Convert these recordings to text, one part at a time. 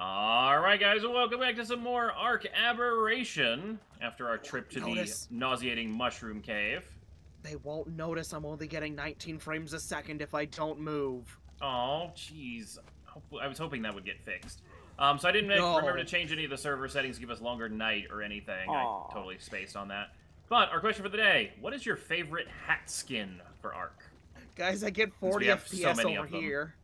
Alright guys, welcome back to some more Ark Aberration after our trip to the nauseating mushroom cave. They won't notice I'm only getting 19 frames a second if I don't move. Oh, jeez. I was hoping that would get fixed. So I didn't remember to change any of the server settings to give us longer night or anything. I totally spaced on that. But our question for the day, what is your favorite hat skin for Ark? Guys, I get 40 FPS so over here.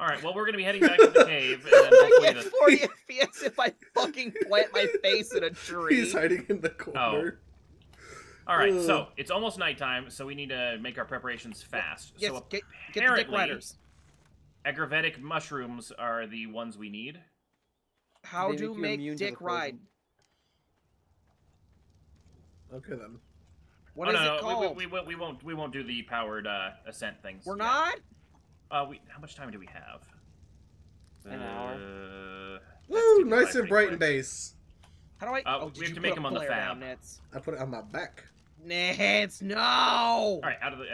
Alright, well, we're going to be heading back to the cave. And then I get 40 FPS if I fucking plant my face in a tree. He's hiding in the corner. Oh. Alright, so it's almost nighttime, so we need to make our preparations fast. Yes, so get the dick ladders. Aggravatic mushrooms are the ones we need. How do you make dick ride? Okay, then. What is it called? We won't do the powered ascent things. We're not? How much time do we have? An hour. Woo! Nice and bright and base. How do I... we have to make them on the fab. I put it on my back. Nets, no! Alright, out of the...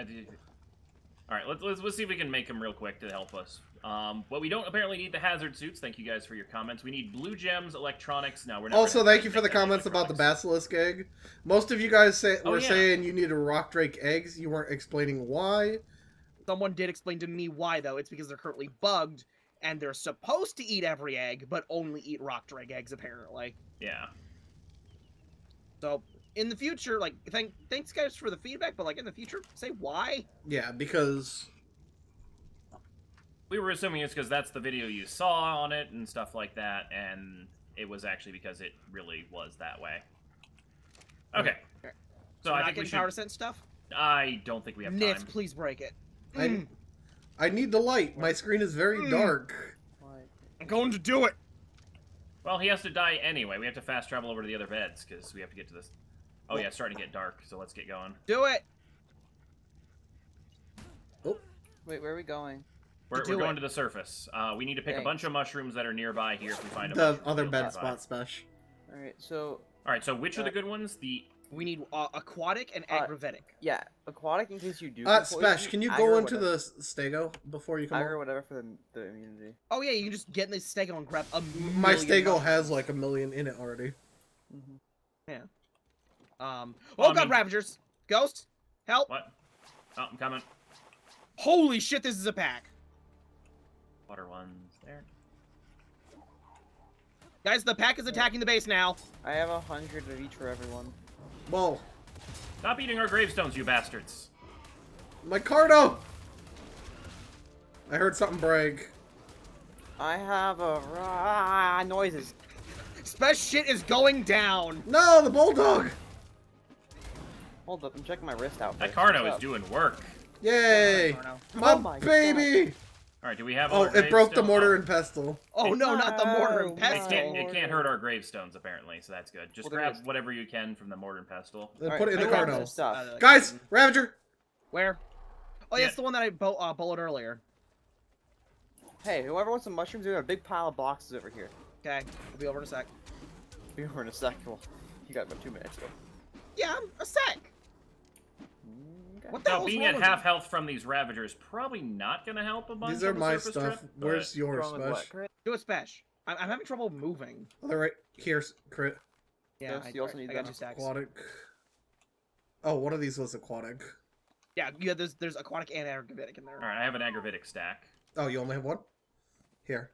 Alright, let's see if we can make them real quick to help us. But we don't apparently need the hazard suits. Thank you guys for your comments. We need blue gems, electronics. No, we're not. Also, thank you for the comments about the basilisk egg. Most of you guys were saying you needed Rock Drake eggs. You weren't explaining why. Someone did explain to me why, though. It's because they're currently bugged, and they're supposed to eat every egg, but only eat Rock Drake eggs, apparently. Yeah. So... in the future, like, thanks guys for the feedback, but like in the future, say why. Yeah, because we were assuming it's because that's the video you saw on it and stuff like that, and it was actually because it really was that way. Okay. Okay. So I think we should... power ascent stuff? I don't think we have time. Nitz, please break it. I need the light. My screen is very dark. I'm going to do it. Well, he has to die anyway. We have to fast travel over to the other beds because we have to get to this. Oh, yeah, it's starting to get dark, so let's get going. Do it! Oh. Wait, where are we going? We're going to the surface. We need to pick a bunch of mushrooms that are nearby here if we find them. The other bed spot special. Alright, so... alright, so which are the good ones? We need aquatic and aggravetic. Yeah, aquatic in case you do... Spesh, can you go into the Stego before you come over? Or whatever for the immunity. Oh, yeah, you can just get in the Stego and grab a million. My Stego has, like, a million in it already. Mm-hmm. Yeah. Oh god, Ravagers! Ghost! Help! What? Oh, I'm coming. Holy shit, this is a pack! Water one's there. Guys, the pack is attacking the base now. I have 100 of each for everyone. Whoa. Stop eating our gravestones, you bastards. My Carno! I heard something break. I have a noises. Special shit is going down! No, the Bulbdog! Hold up, I'm checking my wrist out. That Carno is doing work. Yay! My baby! Alright, do we have all it broke the mortar and pestle. Oh no, not the mortar and pestle. It can't hurt our gravestones, apparently, so that's good. Just grab whatever you can from the mortar and pestle. And put it in the Carno. Guys! Ravager! Where? Oh, yeah, it's the one that I bulleted earlier. Hey, whoever wants some mushrooms, we have a big pile of boxes over here. Okay, we'll be over in a sec. We'll be over in a sec. Well, you got about 2 minutes, though. Yeah, a sec! What the hell's being at half health from these Ravagers probably not gonna help a bunch. These are my stuff. Where's yours, Spesh? Do a Spesh. I'm having trouble moving. All right, here's crit. Yeah, I also need that aquatic. Oh, one of these was aquatic. Yeah, yeah. There's aquatic and aggravitic in there. All right, I have an aggravitic stack. Oh, you only have one? Here.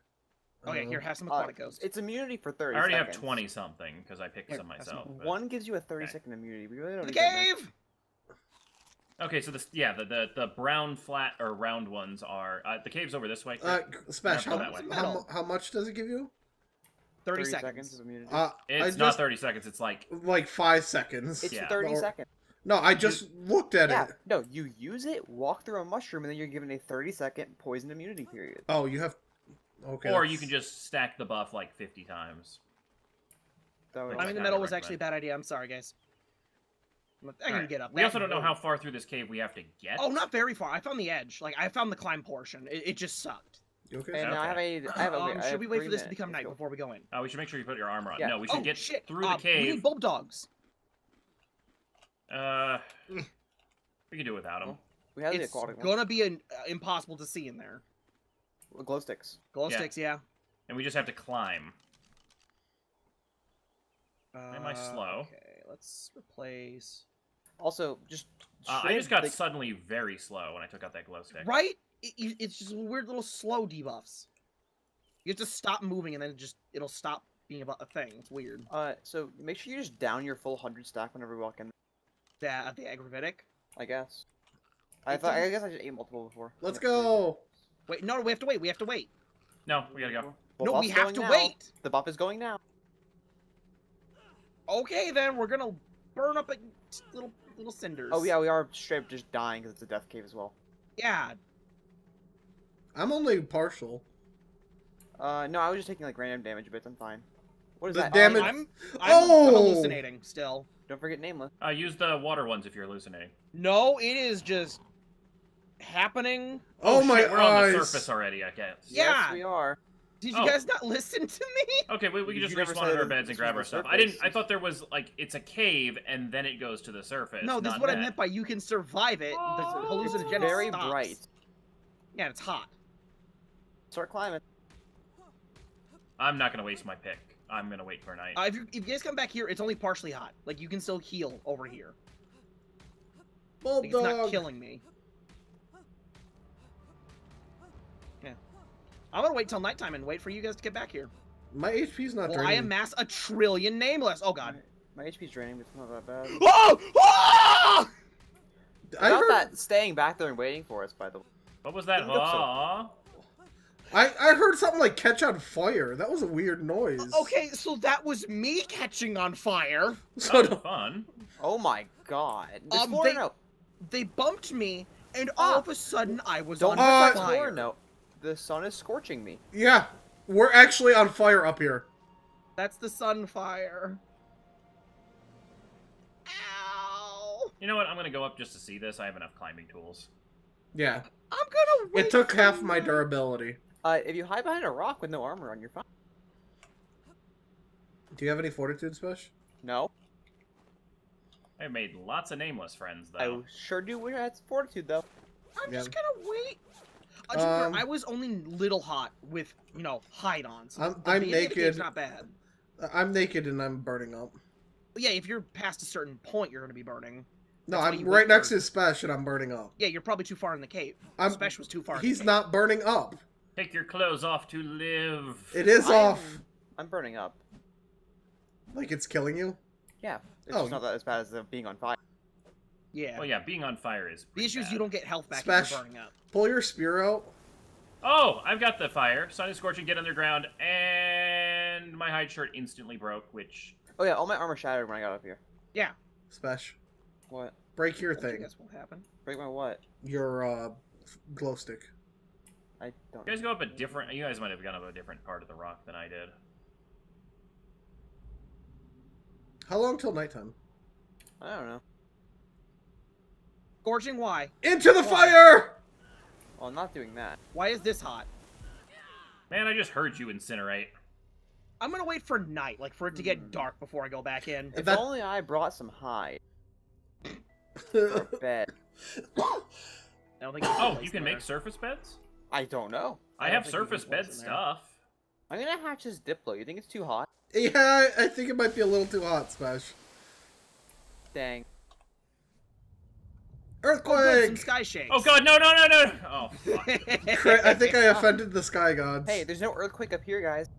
Okay, here, have some aquatic ghosts. It's immunity for 30 seconds. I already have 20 something because I picked some myself. But... one gives you a 30-second immunity. We really don't need that much. Okay, so this, yeah, the brown flat or round ones are the cave's over this way. Smash, how much does it give you? 30 seconds. It's not 30 seconds. It's like 5 seconds. It's 30 seconds. No, I just looked at it. No, you use it, walk through a mushroom, and then you're given a 30-second poison immunity period. Oh, you have. Okay. Or you can just stack the buff like 50 times. I mean, the metal was actually a bad idea. I'm sorry, guys. I can get up. We also don't know how far through this cave we have to get. Oh, not very far. I found the edge. Like, I found the climb portion. It just sucked. You okay? And I have should we wait for this to become night before we go in? We should make sure you put your armor on. Yeah. No, we should get through the cave. We need Bulbdogs. We can do without them. We have the aquatic ones. It's gonna be impossible to see in there. Glow sticks. Glow sticks, yeah. And we just have to climb. Am I slow? Okay, let's replace... Also, just... I just got suddenly very slow when I took out that glow stick. Right? It's just weird little slow debuffs. You have to stop moving and then it'll stop being about a thing. It's weird. So make sure you just down your full 100 stack whenever you walk in. That, the aggravitic? I guess. I guess I just ate multiple before. Let's go! Wait, no, we have to wait. We have to wait. No, we gotta go. Well, no, we have to wait! The buff is going now. Okay, then we're gonna burn up a little cinders. Oh yeah, we are straight up just dying because it's a death cave as well. Yeah. I'm only partial. No, I was just taking like random damage bits. I'm fine. What is that? Damage. I'm hallucinating still. Don't forget nameless. Use the water ones if you're hallucinating. No, it is just happening. Oh, my shit, we're on the surface already, I guess. Yeah, yes, we are. Did you guys not listen to me? Okay, we can just respawn in our beds and grab our stuff. I didn't. I thought there was like it's a cave and then it goes to the surface. No, this is what I meant by you can survive it. Oh, the hallucinogen very bright. Yeah, it's hot. Start climbing. I'm not gonna waste my pick. I'm gonna wait for night. If you guys come back here, it's only partially hot. Like you can still heal over here. Bulbdog. Like, it's not killing me. I'm gonna wait till nighttime and wait for you guys to get back here. My HP's not draining. I amass a trillion nameless. Oh god. My HP's draining, but it's not that bad. Oh! Oh! I heard that staying back there and waiting for us, by the way. What was that? Aww. I heard something like catch on fire. That was a weird noise. Okay, so that was me catching on fire. So that was fun. Oh my god. They bumped me, and all of a sudden I was on fire. The sun is scorching me. Yeah, we're actually on fire up here. That's the sun fire. Ow! You know what? I'm gonna go up just to see this. I have enough climbing tools. Yeah. I'm gonna wait. It took half my durability. If you hide behind a rock with no armor on, you're fine. Do you have any fortitude special? No. I made lots of nameless friends, though. I sure do. We had fortitude, though. I'm just gonna wait. I was only little hot with, you know, hide-ons. I'm naked. Not bad. I'm naked and I'm burning up. Yeah, if you're past a certain point, you're going to be burning. No, I'm right next to Spesh and I'm burning up. Yeah, you're probably too far in the cave. Spesh was too far in the cave. He's not burning up. Take your clothes off to live. It is off. I'm burning up. Like it's killing you? Yeah. It's just not that as bad as being on fire. Yeah. Well, yeah, being on fire is the issue is you don't get health back if you're burning up. Pull your spear out. Oh, I've got the fire. Sun is scorching, get underground, and my hide shirt instantly broke, which... Oh, yeah, all my armor shattered when I got up here. Yeah. Spesh. What? Break your thing. That's what happened. Break my what? Your, glow stick. I don't... You guys go up a different... You guys might have gone up a different part of the rock than I did. How long till nighttime? I don't know. Scorching Y. Into the fire! Well, I'm not doing that. Why is this hot? Man, I just heard you incinerate. I'm gonna wait for night, like for it to get dark before I go back in. If only I brought some hide. Or bed. I don't think you can make surface beds? I don't know. I have surface bed stuff. I'm gonna hatch this Diplo. You think it's too hot? Yeah, I think it might be a little too hot, Smash. Dang. Earthquake! Oh, good, some sky shakes. Oh god, no, no, no, no! Oh, fuck. I think I offended the sky gods. Hey, there's no earthquake up here, guys.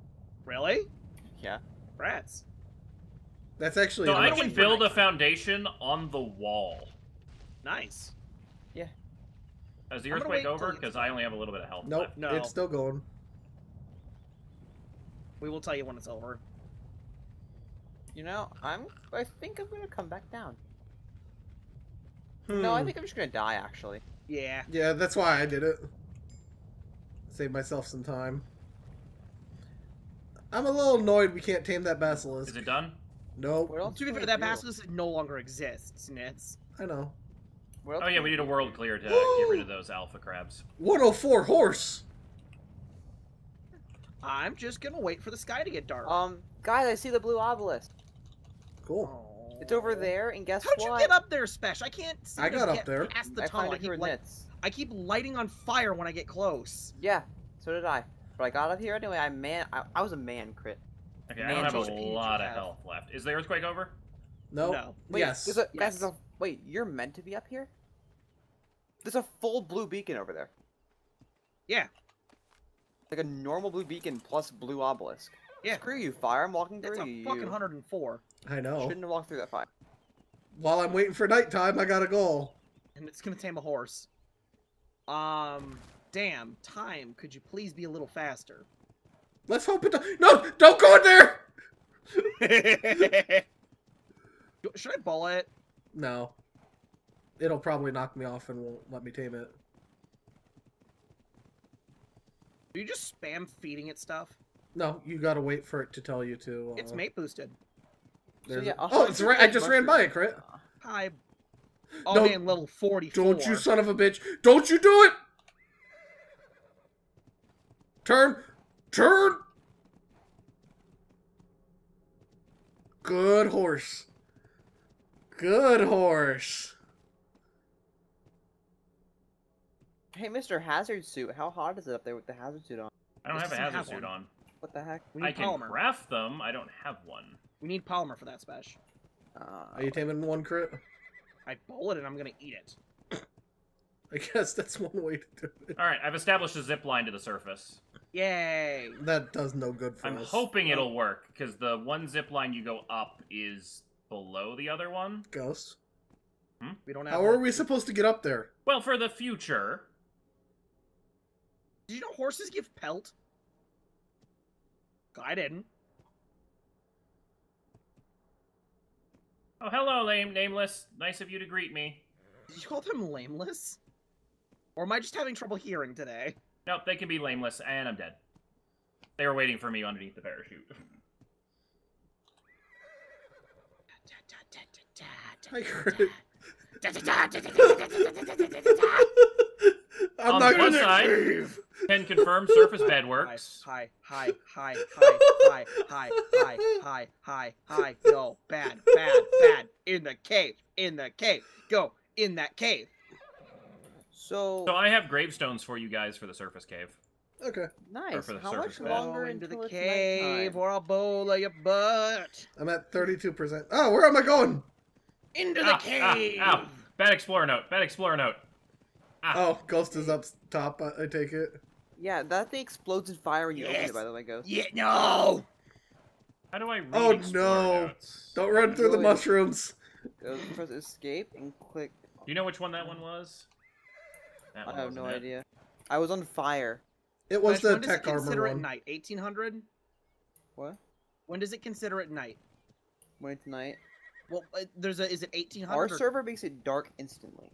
Really? Yeah. Rats. That's actually... So I can build a foundation on the wall. Nice. Yeah. Is the earthquake over? Because I only have a little bit of health left. Nope, it's still going. We will tell you when it's over. You know, I think I'm gonna come back down. Hmm. No, I think I'm just gonna die, actually. Yeah. Yeah, that's why I did it. Save myself some time. I'm a little annoyed we can't tame that Basilisk. Is it done? Nope. To be fair, that Basilisk no longer exists, Nitz. I know. Oh yeah, we need a world clear to get rid of those alpha crabs. 104 horse! I'm just gonna wait for the sky to get dark. Guys, I see the blue obelisk. Cool. It's over there, and guess what? How'd you get up there, Spesh? I can't see. I got up there. Past the tunnel. I keep lighting on fire when I get close. Yeah, so did I. But I got up here anyway. I was a man crit. Okay, man, I don't have a lot of health left. Is the earthquake over? No. No. Wait, yes. There's a, yes. Guys, wait, you're meant to be up here? There's a full blue beacon over there. Yeah. Like a normal blue beacon plus blue obelisk. Yeah. Screw you, fire. I'm walking through you. That's a fucking 104. I know. Shouldn't have walked through that fire. While I'm waiting for nighttime, I gotta go. And it's gonna tame a horse. Damn, time, could you please be a little faster? Let's hope it don't- No! Don't go in there! Should I ball it? No. It'll probably knock me off and won't let me tame it. Do you just spam feeding it stuff? No, you gotta wait for it to tell you to, It's mate boosted. So yeah, oh, it's right. I just ran by it, crit. Hi. Oh, no, man, level 44. Don't you son of a bitch. Don't you do it! Turn! Turn! Good horse. Good horse. Hey, Mr. Hazard Suit, how hot is it up there with the hazard suit on? I don't have a hazard suit on. What the heck? I can craft them, I don't have one. We need polymer for that, Spash. Are you taming one crit? I bowl it and I'm gonna eat it. I guess that's one way to do it. Alright, I've established a zip line to the surface. Yay! That does no good for us. I'm hoping it'll work, because the one zip line you go up is below the other one. Ghost. Hmm? We don't have. How are we supposed to get up there? Well, for the future. Did you know horses give pelt? I didn't. Oh, hello, Nameless. Nice of you to greet me. Did you call them Lameless? Or am I just having trouble hearing today? Nope, they can be Lameless, and I'm dead. They were waiting for me underneath the parachute. I heard. I'm not gonna leave. Can confirm surface bed works. Hi, hi, hi, hi, hi, hi, hi, hi, hi, hi, no, bad, bad, bad. In the cave, go in that cave. So I have gravestones for you guys for the surface cave. Okay. Nice. How much longer into the cave or I'll bowl of your butt? I'm at 32%. Oh, where am I going? Into the cave. Ow. Bad explorer note. Bad explorer note. Oh, Ghost is up top, I take it. Yeah, that thing explodes in fire when you open it, by the way, Ghost. Yeah, no! How do I read notes? Don't run through the mushrooms. Go press escape and click. Do you know which one that one was? That one I have no idea. I was on fire. It was the tech armor one. When does it consider it night? 1800? What? When does it consider it night? When it's night? Well, there's a, is it 1800? Our server makes it dark instantly.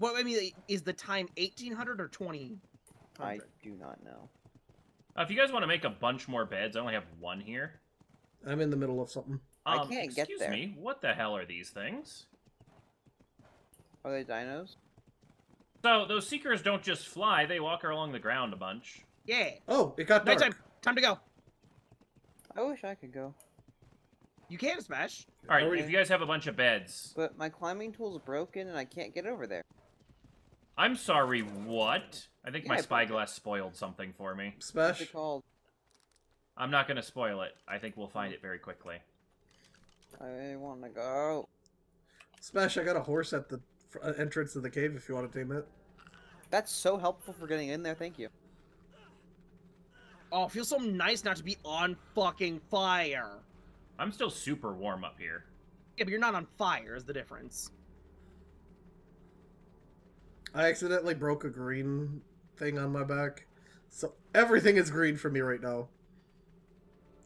Well, I mean, is the time 1800 or 2000? I do not know. If you guys want to make a bunch more beds, I only have one here. I'm in the middle of something. I can't get there. Excuse me, what the hell are these things? Are they dinos? So, those Seekers don't just fly, they walk along the ground a bunch. Yeah. Oh, it got dark. Nighttime. Time to go. I wish I could go. You can, Smash. Alright, if you guys have a bunch of beds. But my climbing tool's broken and I can't get over there. I'm sorry, what? I think my spyglass spoiled something for me. Smash. I'm not going to spoil it. I think we'll find it very quickly. I want to go. Smash, I got a horse at the entrance of the cave if you want to tame it. That's so helpful for getting in there, thank you. Oh, it feels so nice not to be on fucking fire. I'm still super warm up here. Yeah, but you're not on fire is the difference. I accidentally broke a green thing on my back. So everything is green for me right now.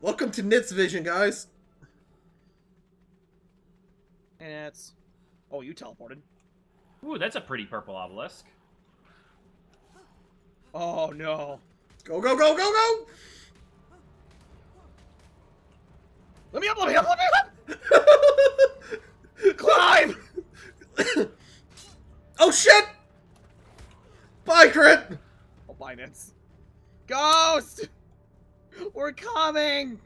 Welcome to Nit's Vision, guys. And it's... Oh, you teleported. Ooh, that's a pretty purple obelisk. Oh, no. Go, go, go, go, go! Let me up, let me up, let me up! Climb! Oh, shit! Bye, Crit! Oh, bye, Nitz. Ghost! We're coming!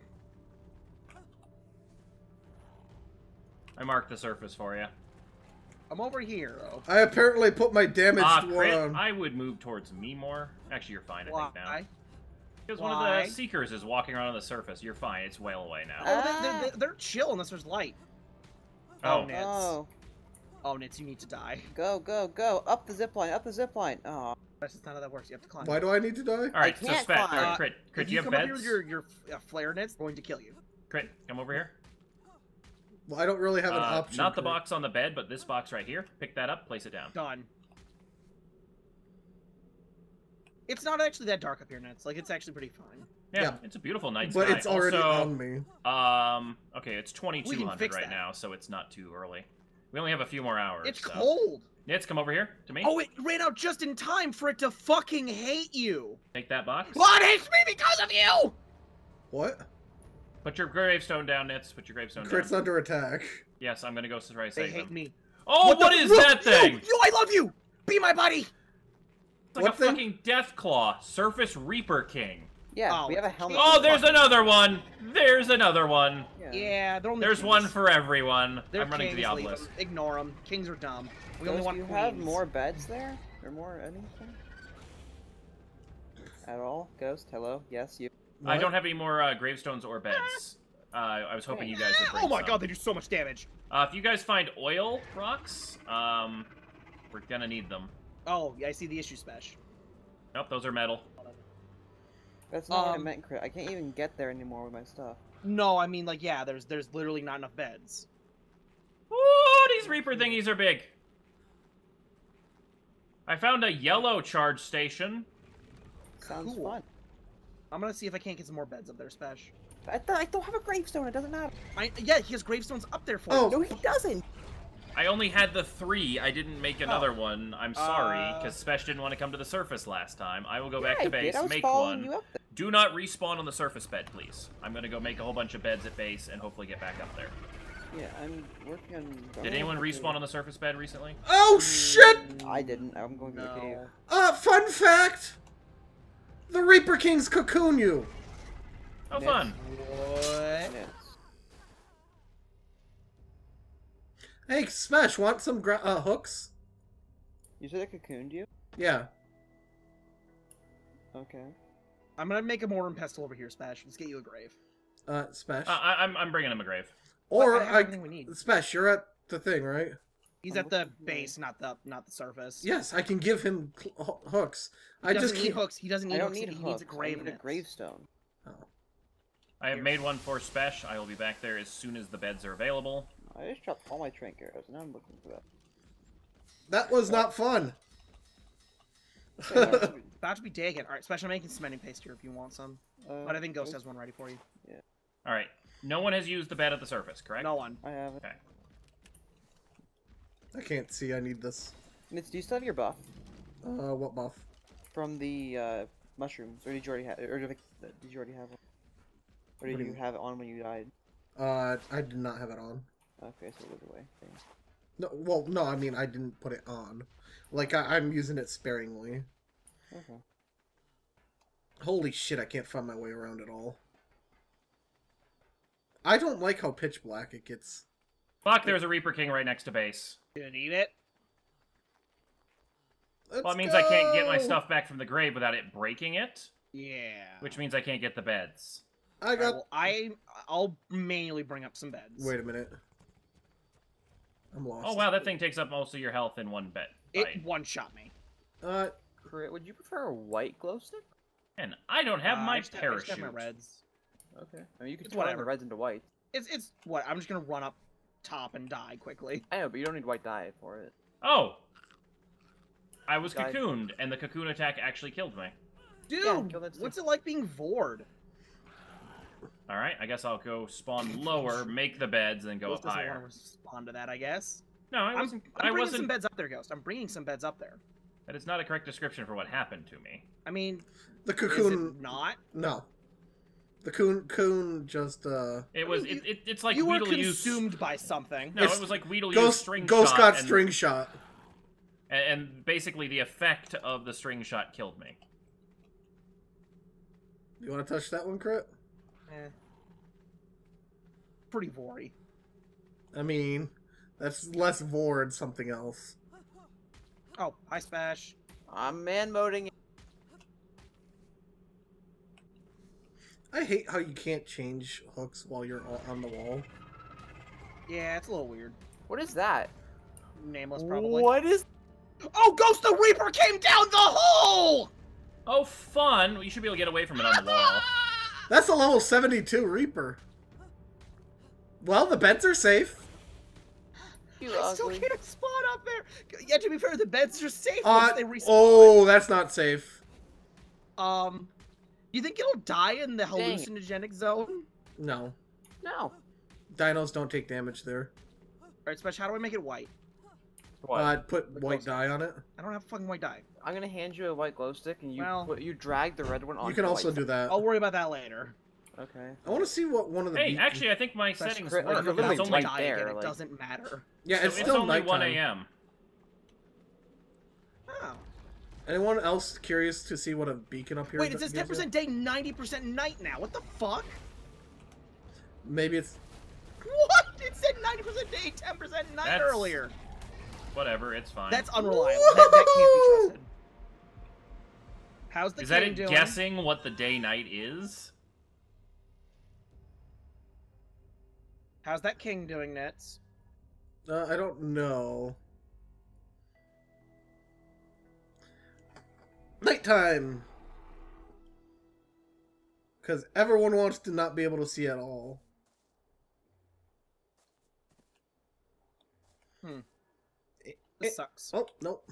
I marked the surface for you. I'm over here, though. I apparently put my damage Crit, I would move towards me more. Actually, you're fine, I think, now. Because one of the Seekers is walking around on the surface. You're fine. It's well away now. Oh, they're chill unless there's light. Oh, Nitz. Oh, Nitz, you need to die. Go, go, go. Up the zipline, up the zipline. Oh. That's just not how that works. You have to climb. Why do I need to die? Alright, so Spat, Crit, do you have beds? If you come over here, your flare Nitz, going to kill you. Crit, come over here. Well, I don't really have an option. Not the box on the bed, but this box right here. Pick that up, place it down. Done. It's not actually that dark up here, Nitz. Like, it's actually pretty fine. Yeah, it's a beautiful night sky. But it's already also, on me. Okay, it's 2200 right now, so it's not too early. We only have a few more hours. It's cold. Nitz, come over here to me. Oh, it ran out just in time for it to fucking hate you. Take that box. What hates me because of you? What? Put your gravestone down, Nitz. Put your gravestone down. Crit's under attack. Yes, I'm gonna go try to save them. They hate me. Oh, what is that thing? You, I love you. Be my buddy. It's like a fucking Deathclaw, Surface Reaper King. Yeah, we have a helmet. Oh, there's another one. There's another one. Yeah, they're only There's one for everyone. I'm running to the obelisk. Ignore them. Kings are dumb. We only want queens. Do you have more beds there? Or more anything? At all? Ghost, hello? Yes, you. I don't have any more gravestones or beds. I was hoping you guys would bring some. God, they do so much damage. If you guys find oil rocks, we're gonna need them. Oh, yeah, I see the issue, Smash. Nope, those are metal. That's not what I meant, Crit. I can't even get there anymore with my stuff. No, I mean, like, yeah, there's literally not enough beds. Ooh, these Reaper thingies are big. I found a yellow charge station. Sounds fun. I'm gonna see if I can't get some more beds up there, Smash. I don't have a gravestone, it doesn't matter. Yeah, he has gravestones up there for you. No, he doesn't. I only had the 3. I didn't make another one. I'm sorry, because Spesh didn't want to come to the surface last time. I will go back to base, make one. Do not respawn on the surface bed, please. I'm going to go make a whole bunch of beds at base and hopefully get back up there. Yeah, I'm working on... Did anyone respawn on the surface bed recently? Oh, shit! I didn't. I'm going to the cave. Fun fact! The Reaper Kings cocoon you! Oh, fun. What? Hey, Smash, want some hooks? You said I cocooned you? Yeah. Okay. I'm gonna make a mortar and pestle over here, Smash. Let's get you a grave. Smash? I'm bringing him a grave. Or I have everything we need. Smash, you're at the thing, right? He's at the base, not the surface. Yes, I can give him hooks. I just need hooks. He doesn't need hooks. He needs a grave. I need a gravestone. Oh. I have made one for Smash. I will be back there as soon as the beds are available. I just dropped all my train arrows, and now I'm looking for that. That was not fun. It's about to be day again. All right, Special, I'm making cementing paste here if you want some. But I think Ghost has one ready for you. Yeah. All right. No one has used the bed at the surface, correct? No one. I haven't. Okay. I can't see. I need this. Mitz, do you still have your buff? What buff? From the mushrooms, or did you already have? Or did you already have one? Or did you have it on when you died? I did not have it on. Okay, so it was away. Thanks. No, well, no, I mean, I didn't put it on. Like, I'm using it sparingly. Okay. Holy shit, I can't find my way around at all. I don't like how pitch black it gets. Fuck, there's a Reaper King right next to base. You gonna eat it? Well, it means I can't get my stuff back from the grave without it breaking it. Yeah. Which means I can't get the beds. I got... Well, I'll manually bring up some beds. Wait a minute. I'm lost. Oh, wow, that thing takes up most of your health in one bet. It one-shot me. Crit, would you prefer a white glow stick? And I don't have my parachute. I just have my reds. Okay. I mean, you can turn the reds into white. It's what? I'm just going to run up top and die quickly. I know, but you don't need white dye for it. Oh! I was cocooned, and the cocoon attack actually killed me. Dude, what's it like being vored? Alright, I guess I'll go spawn lower, make the beds, and go up higher. Want to respond to that, I guess. No, I wasn't bringing some beds up there, Ghost. I'm bringing some beds up there. That is not a correct description for what happened to me. I mean, the cocoon. Is it not? No. The cocoon just. It was. It's like Weedle used. You were consumed by something. No, it was like Weedle used string shot. Ghost got string shot. And basically, the effect of the string shot killed me. You want to touch that one, Crit? Pretty vory. I mean, that's less vored something else. Oh, hi Smash. I'm man-moding. I hate how you can't change hooks while you're on the wall. Yeah, it's a little weird. What is that? Nameless, probably. What is... Oh, Ghost the Reaper came down the hole! Oh, fun. You should be able to get away from it on the wall. That's a level 72 Reaper. Well, the beds are safe. I still can't spawn up there. Yeah, to be fair, the beds are safe once they respawn. Oh, that's not safe. You think it'll die in the hallucinogenic zone? No. No. Dinos don't take damage there. All right, Smash, how do I make it white? Put white dye on it. I don't have fucking white dye. I'm gonna hand you a white glow stick, and you you drag the red one on. You can also do that. I'll worry about that later. Okay. I want to see what one of the. Hey, actually, I think my settings work. Like, it's only right there. Again, like... It doesn't matter. Yeah, so it's still only 1 a.m. Oh. Anyone else curious to see what a beacon up here? Wait, it says 10% day, 90% night now. What the fuck? Maybe it's. What? It said 90% day, 10% night earlier. Whatever, it's fine. That's unreliable. That can't be trusted. How's the king doing? Guessing what the day-night is? How's that king doing, Nets? I don't know. Nighttime! Because everyone wants to not be able to see at all. Hmm. This sucks. Oh, nope.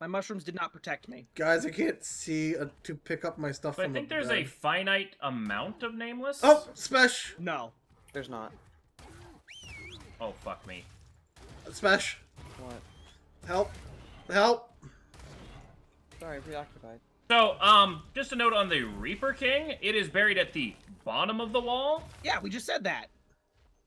My mushrooms did not protect me. Guys, I can't see to pick up my stuff from I think there's a finite amount of nameless. Oh, Smash! No. There's not. Oh, fuck me. Smash. What? Help. Help. Sorry, preoccupied. So, just a note on the Reaper King. It is buried at the bottom of the wall. Yeah, we just said that.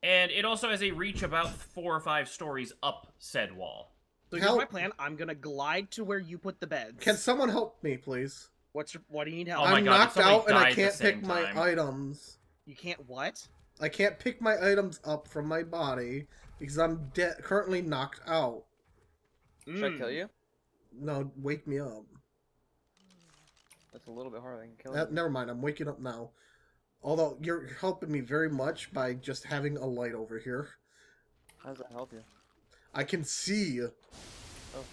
And it also has a reach about 4 or 5 stories up said wall. So here's my plan. I'm gonna glide to where you put the beds. Can someone help me, please? What do you need help? Oh my God, I'm knocked out and I can't pick my items. You can't what? I can't pick my items up from my body because I'm currently knocked out. Should I kill you? No, wake me up. That's a little bit harder than killing you. Never mind, I'm waking up now. Although you're helping me very much by just having a light over here. How does that help you? I can see. Oh,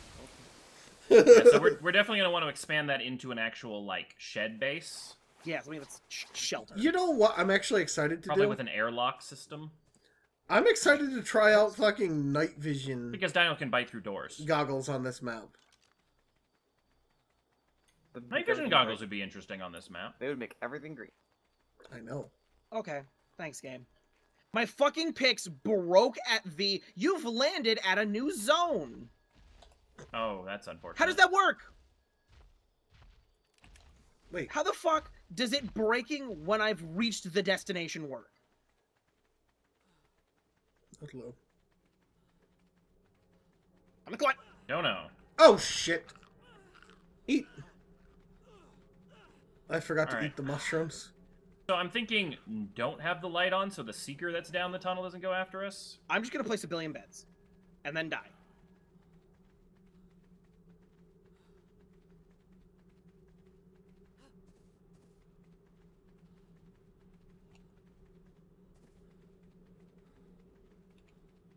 okay. Yeah, so we're definitely going to want to expand that into an actual, like, shed base. Yeah, I mean, it's shelter. You know what I'm actually excited to do? Probably with an airlock system. I'm excited to try out fucking night vision. Because Dino can bite through doors. Goggles on this map. The night vision goggles would be interesting on this map. They would make everything green. I know. Okay. Thanks, game. My fucking picks broke at the... You've landed at a new zone. Oh, that's unfortunate. How does that work? Wait. How the fuck does it breaking when I've reached the destination work? Hello. I'm gonna climb. No, no. Oh, shit. Eat. I forgot to eat the mushrooms. So I'm thinking, don't have the light on so the Seeker that's down the tunnel doesn't go after us? I'm just going to place a billion beds. And then die.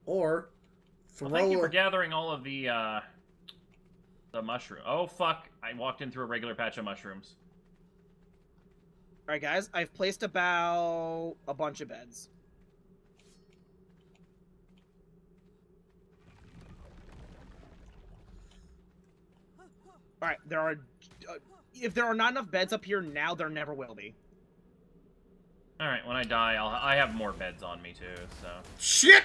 Or... Well, thank you for gathering all of the mushroom. Oh, fuck. I walked in through a regular patch of mushrooms. Alright guys, I've placed about a bunch of beds. Alright, there are... if there are not enough beds up here now, there never will be. Alright, when I die, I have more beds on me too, so... Shit!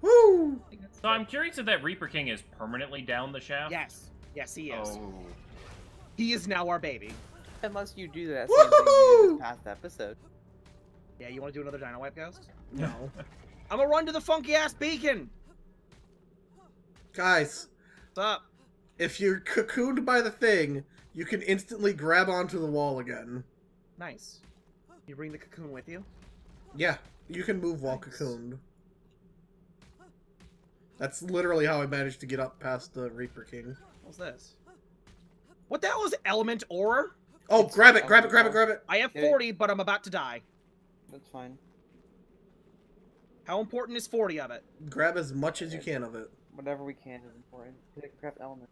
Woo! So I'm curious if that Reaper King is permanently down the shaft? Yes. Yes, he is. Oh. He is now our baby. Unless you do that same thing you did this past episode. Yeah, you want to do another Dino Wipe, Ghost? No. I'm gonna run to the funky ass beacon. Guys, what's up? If you're cocooned by the thing, you can instantly grab onto the wall again. Nice. You bring the cocoon with you? Yeah, you can move while cocooned. That's literally how I managed to get up past the Reaper King. What's this? What the hell is Element Aura? Oh, grab it, grab it, grab it, grab it. I have 40, but I'm about to die. That's fine. How important is 40 of it? Grab as much as you can of it. Whatever we can is important. Crap element.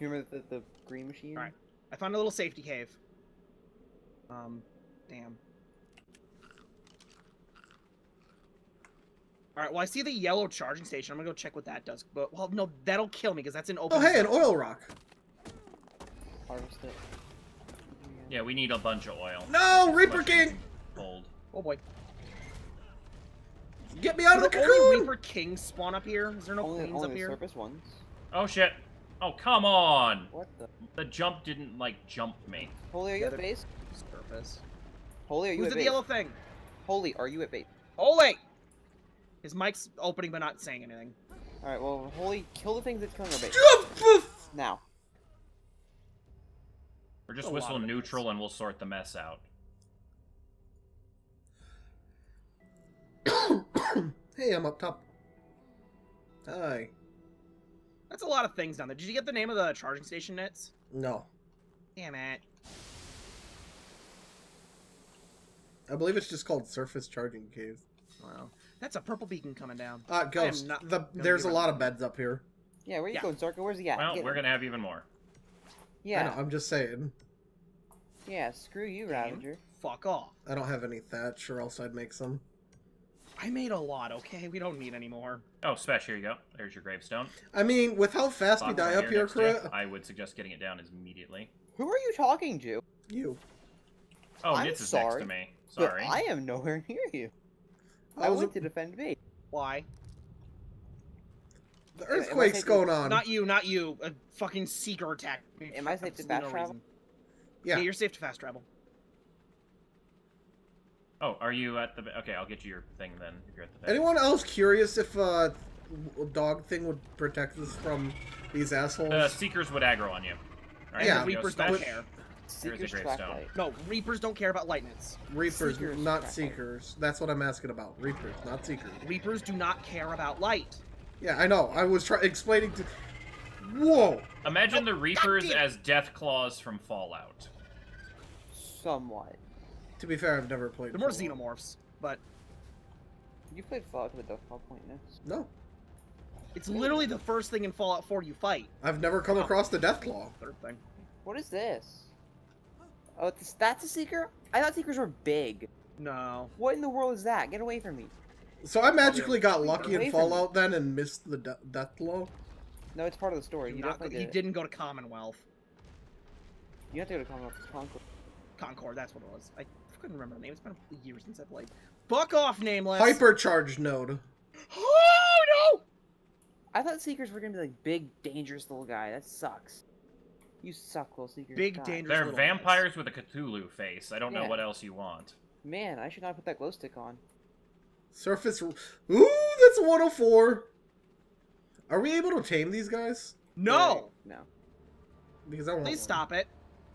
You remember the green machine? Alright. I found a little safety cave. Damn. Alright, well I see the yellow charging station. I'm gonna go check what that does. But, well, no, that'll kill me because that's an open... Oh, hey, an oil rock. Harvest it. Yeah, we need a bunch of oil. No, Reaper King! Gold. Oh boy. Get me out of the cocoon! Only Reaper Kings spawn up here? Is there no planes up here? Surface ones. Oh shit. Oh, come on! What the? The jump didn't, like, jump me. Holy, are you at base? Surface. Holy, are you at base? Who's the yellow thing? Holy, are you at base? Holy! His mic's opening but not saying anything. Alright, well, Holy, kill the things that's coming at base. Now. Or just whistle neutral and we'll sort the mess out. Hey, I'm up top. Hi. That's a lot of things down there. Did you get the name of the charging station nets? No. Damn it. I believe it's just called Surface Charging Cave. Wow. That's a purple beacon coming down. Ghost. There's a lot of beds up here. Yeah, where are you going, Zarko? Where's he at? Well, we're gonna have even more. Yeah. I know, I'm just saying. Yeah, screw you, Ravager. Fuck off. I don't have any thatch or else I'd make some. I made a lot, okay? We don't need any more. Oh, Spesh, here you go. There's your gravestone. I mean, with how fast we die up here, Crit, I would suggest getting it down immediately. Who are you talking to? You. Oh, Nitz is next to me. Sorry. But I am nowhere near you. I went to defend me. Why? The earthquake's going on. Not you, not you. A fucking Seeker attack. Am I safe to fast travel? Yeah. Yeah, you're safe to fast travel. Oh, are you at the... Okay, I'll get you your thing then, if you're at the base. Anyone else curious if dog thing would protect us from these assholes? Seekers would aggro on you. Right, yeah. Reapers don't care. Seekers No, Reapers don't care about lightnings. Reapers, Seekers, not Seekers. Light. That's what I'm asking about. Reapers, not Seekers. Reapers do not care about light. Yeah, I know. I was explaining to... Whoa! Imagine the Reapers as Deathclaws from Fallout. Somewhat. To be fair, I've never played. They're more xenomorphs, but you played Fallout with the Fall Point Nets. No, it's literally the first thing in Fallout 4 you fight. I've never come across the Deathclaw. Third thing. What is this? Oh, that's a Seeker. I thought Seekers were big. No. What in the world is that? Get away from me. So I magically got lucky in Fallout then and missed the Deathclaw. No, it's part of the story. You definitely did. He didn't go to Commonwealth. You have to go to Commonwealth. Concord. That's what it was. I couldn't remember the name. It's been years since I played. Fuck off, Nameless! Hypercharge node. Oh, no! I thought Seekers were gonna be like big, dangerous little guy. That sucks. You suck, little Seekers. Big, dangerous little guy. They're vampires with a Cthulhu face. I don't know what else you want. Man, I should not put that glow stick on. Surface... Ooh, that's 104! Are we able to tame these guys? No! No. Because I want Please stop it.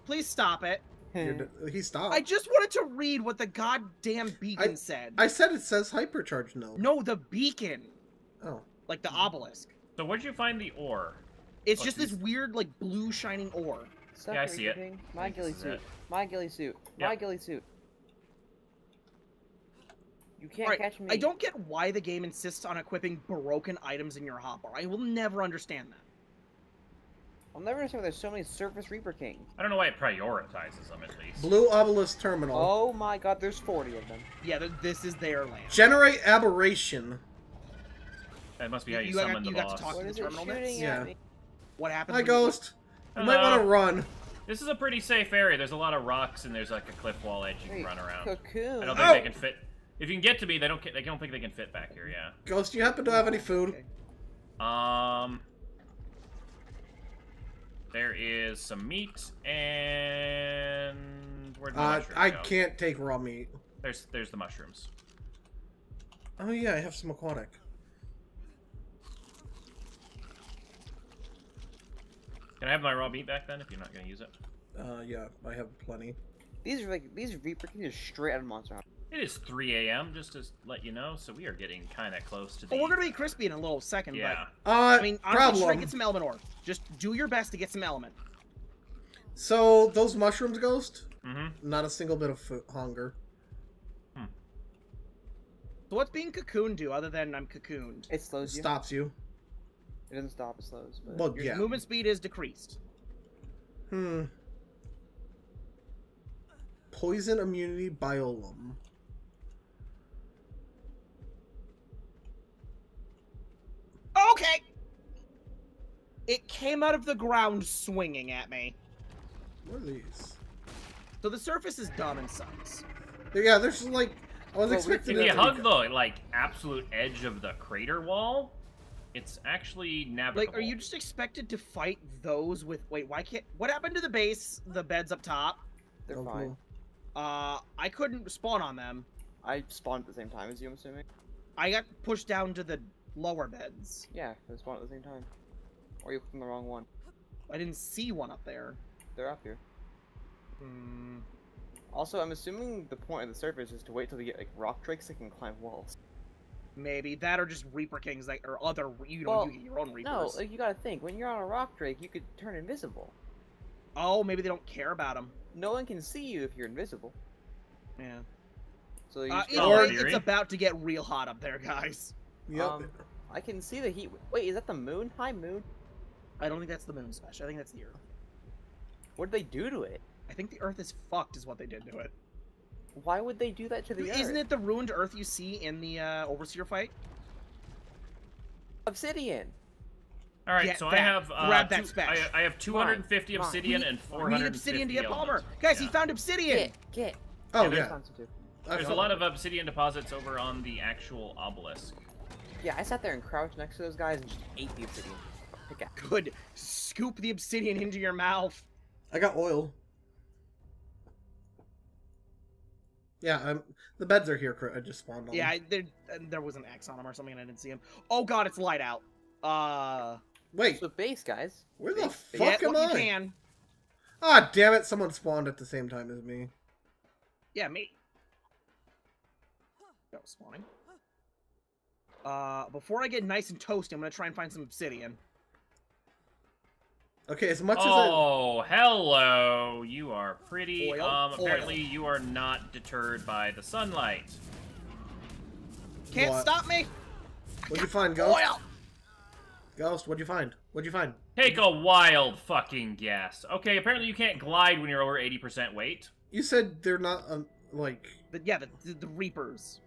Please stop it. He stopped. I just wanted to read what the goddamn beacon said. I said it says hypercharge node. No, the beacon. Oh. Like the obelisk. So where'd you find the ore? It's just this weird, like, blue shining ore. Yeah, I see it. My ghillie suit. My ghillie suit. My ghillie suit. You can't catch me. I don't get why the game insists on equipping broken items in your hotbar. I will never understand that. I'll never understand why there's so many surface Reaper Kings. I don't know why it prioritizes them, at least. Blue Obelisk Terminal. Oh my god, there's 40 of them. Yeah, this is their land. Generate Aberration. That must be how you summon the boss. You got to talk to the terminal nets? Yeah. What happened? Hi, Ghost. You might want to run. This is a pretty safe area. There's a lot of rocks, and there's like a cliff wall edge you can run around. Cocoon. I don't think they can fit. If you can get to me, they don't think they can fit back here, yeah. Ghost, do you happen to have any food? Okay. There is some meat and where'd the mushroom go? I can't take raw meat. There's the mushrooms. Oh yeah, I have some aquatic. Can I have my raw meat back then if you're not gonna use it? Yeah, I have plenty. These are like these Reaper King is straight out of Monster Hunter. It is 3 AM, just to let you know, so we are getting kind of close to the... Oh, we're going to be crispy in a little second, but... I mean, honestly, try to get some element ore. Just do your best to get some element. So, those mushrooms, Ghost? Mm-hmm. Not a single bit of hunger. Hmm. So what's being cocooned do, other than I'm cocooned? It slows you. Stops you. It doesn't stop, it slows. But well, your movement speed is decreased. Hmm. Poison immunity biolum. Okay! It came out of the ground swinging at me. What are these? So the surface is dumb and sucks. Yeah, there's like... I was expecting that. If you hug the, like, absolute edge of the crater wall, it's actually navigable. Like, are you just expected to fight those with... Wait, why can't... What happened to the base? The beds up top? They're fine. I couldn't spawn on them. I spawned at the same time as you, I'm assuming. I got pushed down to the lower beds. Yeah, they spawned at the same time. Or you clicked on the wrong one. I didn't see one up there. They're up here. Hmm. Also, I'm assuming the point of the surface is to wait till they get, like, rock drakes that can climb walls. Maybe. That or just Reaper Kings, like, or other, you know, well, you get your own Reapers. No, like, you gotta think. When you're on a rock drake, you could turn invisible. Oh, maybe they don't care about them. No one can see you if you're invisible. Yeah. So you it's about to get real hot up there, guys. Yep. I can see the heat. Wait, is that the moon? Hi, moon. I don't think that's the moon, Smash. I think that's the Earth. What did they do to it? I think the Earth is fucked is what they did to it. Why would they do that to the Earth? Isn't it the ruined Earth you see in the Overseer fight? Obsidian. All right, so I have, I have 250 obsidian and 450. We need obsidian to get Palmer. Guys, he found obsidian. Get. Oh, yeah. There's a lot of obsidian deposits over on the actual obelisk. Yeah, I sat there and crouched next to those guys and just ate the obsidian. Good. Scoop the obsidian into your mouth. I got oil. Yeah, the beds are here. I just spawned on them. Yeah, there was an X on them or something and I didn't see him. Oh, God, it's light out. Wait. The base, guys. Where the fuck am I? Ah, damn it! Someone spawned at the same time as me. Yeah, me. That was spawning. Before I get nice and toasty, I'm gonna try and find some obsidian. Okay, as much as oh, hello! You are pretty. Oil? Apparently you are not deterred by the sunlight. Can't stop me. What'd you find, Ghost? Oil. Ghost, what'd you find? What'd you find? Take a wild fucking guess. Okay, apparently you can't glide when you're over 80% weight. You said they're not, like... yeah, the Reapers.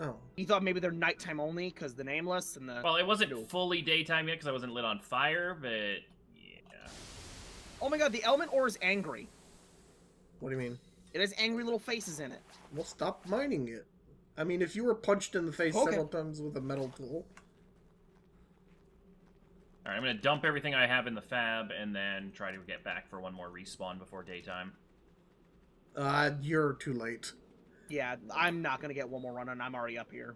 Oh. You thought maybe they're nighttime only, because the Nameless and the... Well, it wasn't fully daytime yet, because I wasn't lit on fire, but... yeah. Oh my god, the element ore is angry. What do you mean? It has angry little faces in it. Well, stop mining it. I mean, if you were punched in the face several times with a metal tool... Alright, I'm gonna dump everything I have in the fab and then try to get back for one more respawn before daytime. You're too late. Yeah, I'm not gonna get one more run and I'm already up here.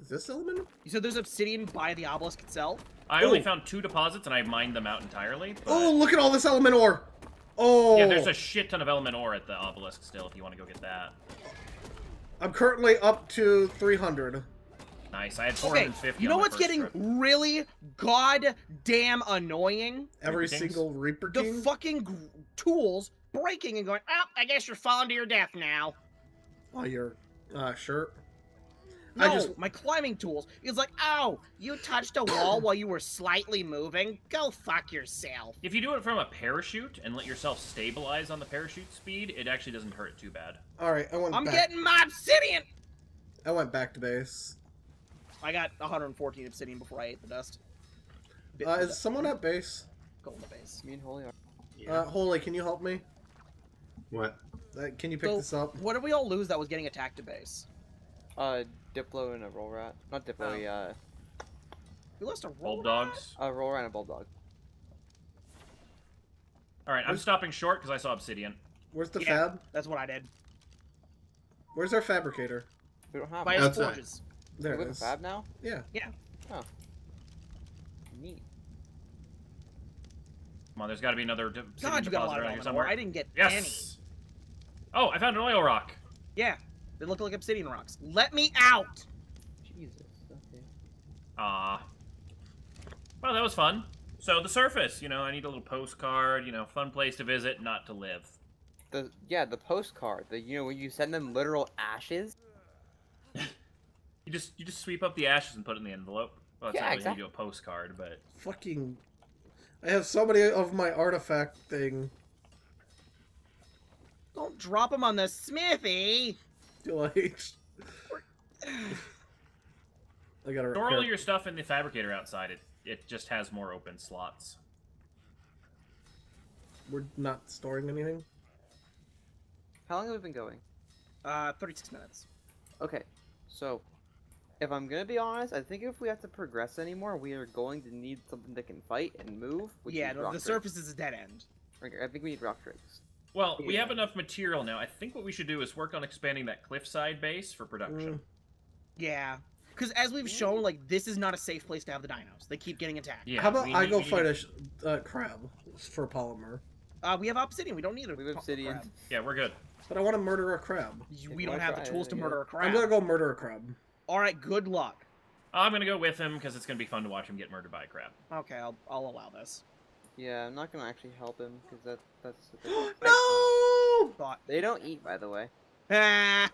Is this element? You said there's obsidian by the obelisk itself? I only found 2 deposits and I mined them out entirely. But... oh, look at all this element ore! Oh! Yeah, there's a shit ton of element ore at the obelisk still if you want to go get that. I'm currently up to 300. Nice, I had 450. Okay, you know what's getting really goddamn annoying? Every single Reaper King? The fucking tools breaking and going, oh, I guess you're falling to your death now. Oh, your shirt? No, my climbing tools. It's like, oh, you touched a wall while you were slightly moving? Go fuck yourself. If you do it from a parachute and let yourself stabilize on the parachute speed, it actually doesn't hurt too bad. Alright, I'm getting my obsidian! I went back to base. I got 114 obsidian before I ate the dust. Is someone at base? Go to base. Me and Holy are. Yeah. Holy, can you help me? What? Can you pick this up? What did we all lose that was getting attacked at base? Diplo and a roll rat. Not Diplo, we lost a roll rat? A roll rat and a bulbdog. Alright, I'm stopping short because I saw obsidian. Where's the fab? That's what I did. Where's our fabricator? We don't have one. By forges. There it is. With the fab now? Yeah. Yeah. Oh. Neat. Come on, there's gotta be another obsidian deposit around here somewhere. I didn't get any. Oh, I found an oil rock. Yeah. They look like obsidian rocks. Let me out! Jesus. Okay. Well, that was fun. So, the surface, you know, I need a little postcard, you know, fun place to visit, not to live. Yeah, the postcard, you know, when you send them literal ashes. you just sweep up the ashes and put it in the envelope. Well, that's not really exactly. Gonna do a postcard, but... Fucking... I have so many of my artifact thing. Don't drop them on the smithy! Do I... I gotta store all your stuff in the fabricator outside. It just has more open slots. We're not storing anything? How long have we been going? 36 minutes. Okay, so... If I'm gonna be honest, I think if we have to progress anymore, we are going to need something that can fight and move. Yeah, the surface is a dead end. I think we need rock drakes. Well, yeah. We have enough material now. I think what we should do is work on expanding that cliffside base for production. Yeah, because as we've shown, like, this is not a safe place to have the dinos. They keep getting attacked. Yeah, how about I go fight a crab for polymer? We have obsidian. We don't need it. We have obsidian. Crab. Yeah, we're good. But I want to murder a crab. We don't have the tools to murder a crab. I'm gonna go murder a crab. All right, good luck. I'm gonna go with him because it's gonna be fun to watch him get murdered by a crab. Okay, I'll allow this. Yeah, I'm not gonna actually help him because that's. No! Thought. They don't eat, by the way. Ah!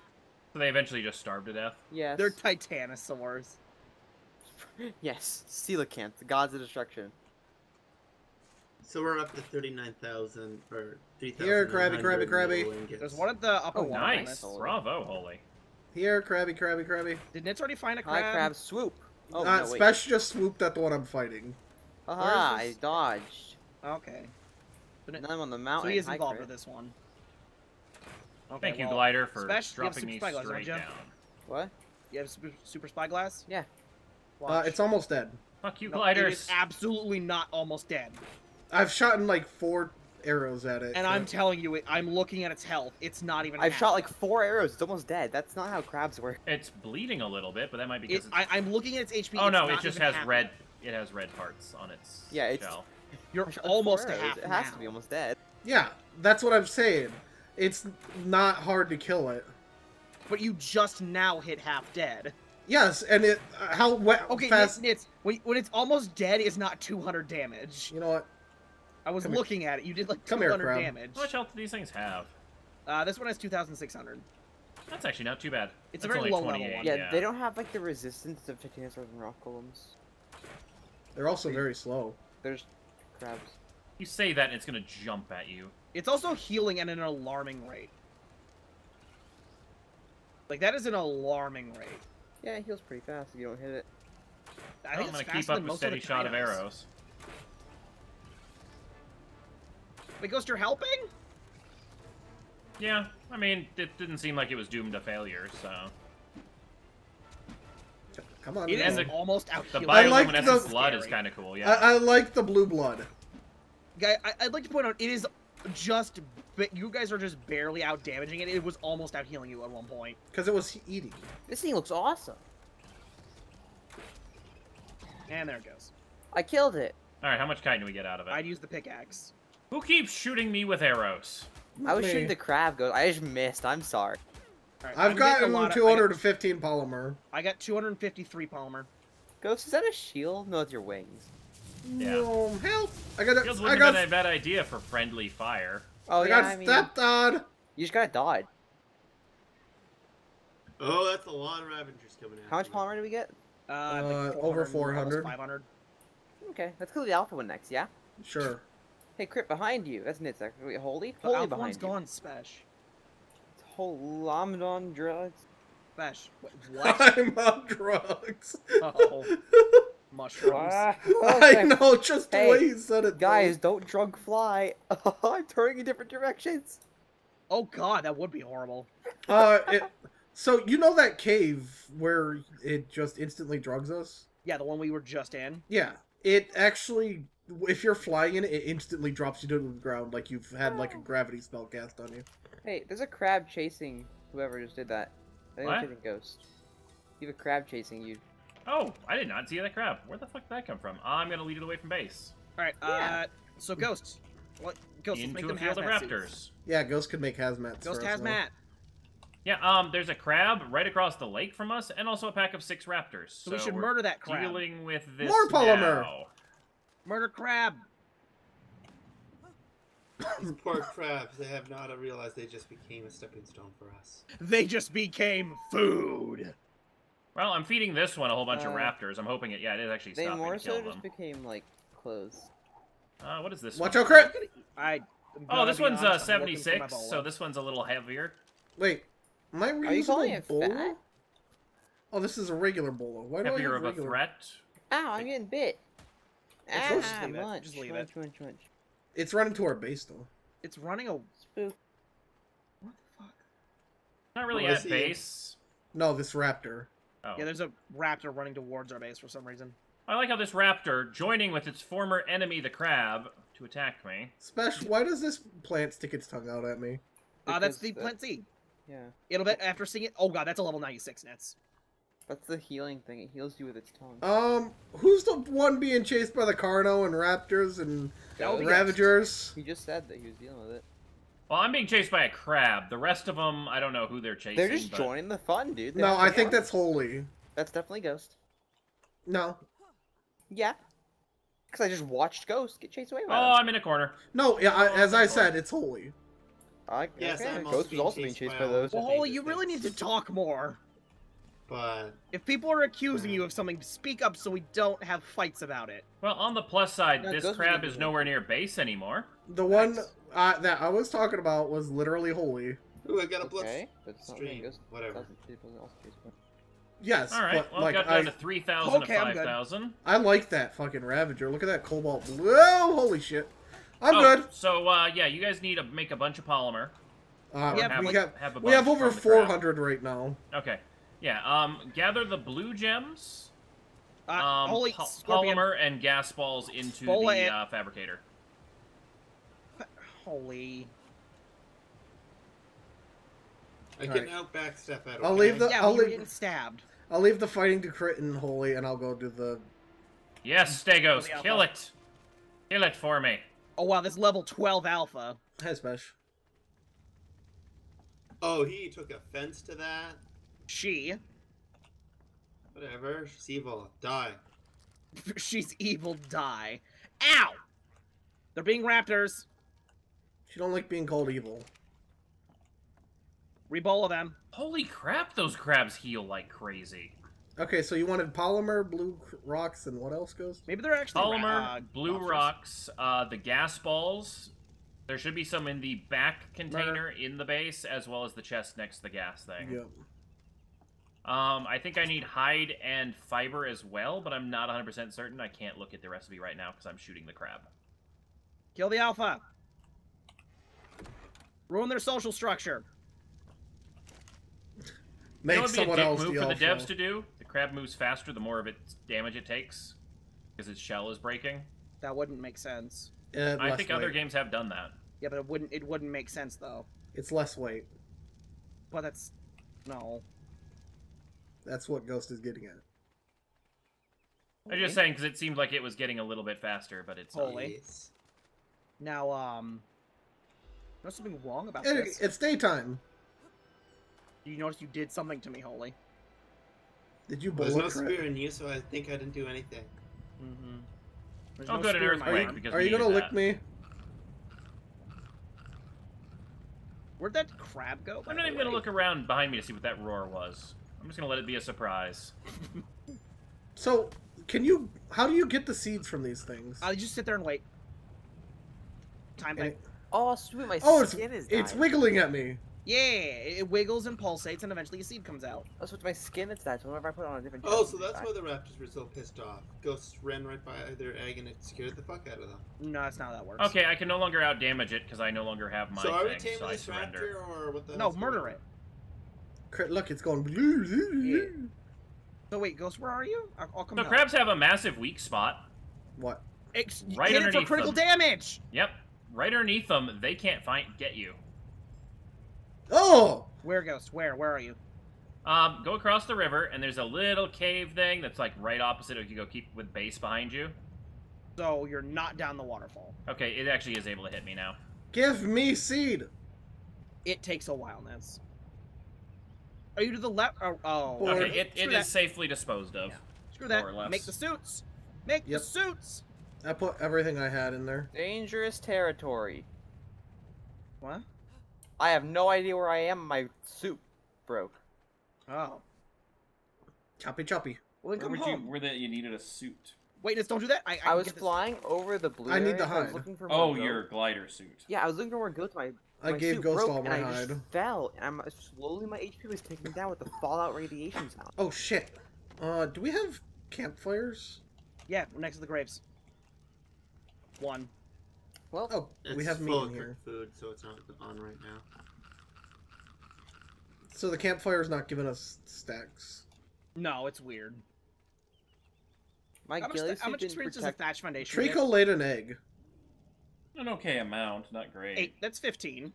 So they eventually just starve to death. Yes. They're titanosaurs. Yes, coelacanth, the gods of destruction. So we're up to 39,000 or 3,000. Here, crabby. There's one at the upper one. Nice, bravo, holy. Here, crabby. Did Nitz already find a crab? Hi, crab. Swoop. Oh, no, wait. Spesh just swooped at the one I'm fighting. Aha, I dodged. Okay. But now I'm on the mountain. So he is involved with this one. Okay, thank you, Glider, for Spesh, dropping me straight down. What? You have super spyglass? Yeah. It's almost dead. Fuck you, Gliders. It is absolutely not almost dead. I've shot in like 4... arrows at it. And I'm telling you, I'm looking at its health. It's not even. I've shot like 4 arrows. It's almost dead. That's not how crabs work. It's bleeding a little bit, but that might be because I'm looking at its HP. Oh no, it just has red. It has red parts on its shell. You're almost half. It has to be almost dead. Yeah, that's what I'm saying. It's not hard to kill it. But you just now hit half dead. Yes, and it fast? It's when it's almost dead. It's not 200 damage. You know what? I was looking at it. You did like 200 damage. How much health do these things have? This one has 2,600. That's actually not too bad. It's a very low level one. Yeah, they don't have like the resistance of titanosaurs and rock golems. They're also very slow. There's crabs. You say that and it's gonna jump at you. It's also healing at an alarming rate. Like that is an alarming rate. Yeah, it heals pretty fast if you don't hit it. I think I'm gonna keep up a steady shot of arrows. Wait, Ghost, you're helping? Yeah, I mean, it didn't seem like it was doomed to failure, so... Come on, it is almost out. The bioluminescent blood is kind of cool, yeah. I like the blue blood. Guy, I'd like to point out, it is just... You guys are just barely out-damaging it. It was almost out-healing you at one point. Because it was eating. This thing looks awesome. And there it goes. I killed it. Alright, how much kind do we get out of it? I'd use the pickaxe. Who keeps shooting me with arrows? I was shooting the crab. I just missed. I'm sorry. Right, I've gotten 215 polymer. I got 253 polymer. Ghost, is that a shield? No, it's your wings. Yeah. No, help! I got a bad idea for friendly fire. Oh, I got stepped on. You just gotta dodge. Oh, that's a lot of Ravengers coming in. How much polymer do we get? Like 400, over 400. 500. Okay, let's go to the alpha one next. Yeah. Sure. Hey, Crit, behind you. That's Nitzak. Wait, Holy behind you. Gone, Spesh. It's whole, I'm on drugs. Spesh, what? I'm on drugs. Uh-oh. Mushrooms. I know, just the way you said it. Guys, don't drug fly. I'm turning in different directions. Oh, God, that would be horrible. So, you know that cave where it just instantly drugs us? Yeah, the one we were just in? Yeah. It actually... If you're flying in it, it instantly drops you to the ground like you've had like a gravity spell cast on you. Hey, there's a crab chasing whoever just did that. I think it's a ghost. You have a crab chasing you. Oh, I did not see that crab. Where the fuck did that come from? I'm gonna lead it away from base. Alright, so ghosts. What? Ghosts make them hazmat raptors. Suits. Yeah, ghosts could make hazmat. Ghost hazmat. Yeah, there's a crab right across the lake from us and also a pack of 6 raptors. So we should murder that crab. Dealing with this. More polymer! Now. Murder crab! These poor crabs, they have not realized they just became a stepping stone for us. They just became food! Well, I'm feeding this one a whole bunch of raptors. I'm hoping it, yeah, it is actually stopping to kill them. They more so just became, like, clothes. What is this one? Watch out, crab! Oh, this one's 76, so this one's a little heavier. Wait, am I reusing a bowl? Oh, this is a regular bowl. Why do I have regular? Heavier of a threat? Ow, I'm getting bit. Ah, just leave it. It's running to our base, though. It's running a... Spook. What the fuck? Not really at base. No, this raptor. Oh. Yeah, there's a raptor running towards our base for some reason. I like how this raptor, joining with its former enemy, the crab, to attack me. Special, why does this plant stick its tongue out at me? That's the plant seed. Yeah. It'll be, after seeing it... Oh god, that's a level 96, Nets. That's the healing thing. It heals you with its tongue. Who's the one being chased by the Carno and Raptors and Ravagers? He just said that he was dealing with it. Well, I'm being chased by a crab. The rest of them, I don't know who they're chasing. They're just joining the fun, dude. No, I think that's Holy. That's definitely Ghost. No. Yeah. Because I just watched Ghost get chased away by him. I'm in a corner. No, yeah, as I said, it's Holy. Yes, okay. Ghost was also being chased by those. Well, Holy, you really need to talk more. But if people are accusing you of something, speak up so we don't have fights about it. Well, on the plus side, this crab is nowhere near base anymore. The one that I was talking about was literally Holy. Ooh, I got a bloodstream. Whatever. Yes. All right. But, well, like, I got down to 3,000 to 5,000. I like that fucking Ravager. Look at that cobalt blue. Holy shit. I'm good. So yeah, you guys need to make a bunch of polymer. We have over 400 right now. Okay. Yeah, gather the blue gems, polymer, and gas balls into the fabricator. Holy. I can now backstep out of I'll leave the fighting to Crit and Holy, and I'll go do the... Yes, Stegos, kill it! Kill it for me. Oh wow, this level 12 alpha. Hey, Smash. Oh, he took offense to that? She. Whatever. She's evil. Die. She's evil. Die. Ow! They're being raptors. She don't like being called evil. Rebola them. Holy crap, those crabs heal like crazy. Okay, so you wanted polymer, blue rocks, and what else goes? Maybe they're actually... Polymer, blue rocks, the gas balls. There should be some in the back container in the base, as well as the chest next to the gas thing. Yep. I think I need hide and fiber as well, but I'm not 100% certain. I can't look at the recipe right now because I'm shooting the crab. Kill the alpha. Ruin their social structure. Make someone else the alpha. That would be a dick move for the devs to do. The crab moves faster the more of its damage it takes because its shell is breaking. That wouldn't make sense. I think other games have done that. Yeah, but it wouldn't make sense though. It's less weight. But that's no. That's what Ghost is getting at. I'm just saying because it seemed like it was getting a little bit faster, but it's Holy. Now, there's something wrong about this. It's daytime. You notice you did something to me, Holy. Did you bullet? There's no spear in you, so I think I didn't do anything. Mm-hmm. There's no good earthquake because are you gonna lick me? Where'd that crab go? I'm not even gonna look around behind me to see what that roar was. I'm just gonna let it be a surprise. So, how do you get the seeds from these things? I just sit there and wait. Oh, sweet, my skin is dying. It's wiggling at me. Yeah, it wiggles and pulsates, and eventually a seed comes out. Oh, so it's my skin that's that. So whenever I put on a different... Oh, so that's why the raptors were so pissed off. Ghosts ran right by their egg, and it scared the fuck out of them. No, that's not how that works. Okay, I can no longer outdamage it, because I no longer have my thing, so I surrender. Or what the murder it. Look, it's going. Yeah. So wait, Ghost, where are you? I'll come out. Crabs have a massive weak spot. What? Right underneath them. For critical damage. Yep, right underneath them, they can't get you. Oh! Where, Ghost? Where are you? Go across the river, and there's a little cave thing that's like right opposite. If you go keep with base behind you. So you're not down the waterfall. Okay, it actually is able to hit me now. Give me seed. It takes a while, Ness. Are you to the left? Oh. Okay, it is safely disposed of. Yeah. Screw that. Make the suits. Make the suits. I put everything I had in there. Dangerous territory. What? I have no idea where I am. My soup broke. Oh. Choppy choppy. Well, then you needed a suit. Wait, don't do that. I was flying over the blue. I need the hide. Oh, your glider suit. Yeah, I was looking for more goats. I gave Ghost all my hide. I just fell, and slowly my HP was taken down with the fallout radiations out. Oh shit. Do we have campfires? Yeah, we're next to the graves. One. Well, we have meat in here. Food, so it's not on right now. So the campfire's not giving us stacks. No, it's weird. My how much experience does the Thatch Foundation get? Trico laid an egg. An okay amount, not great. 8, that's 15.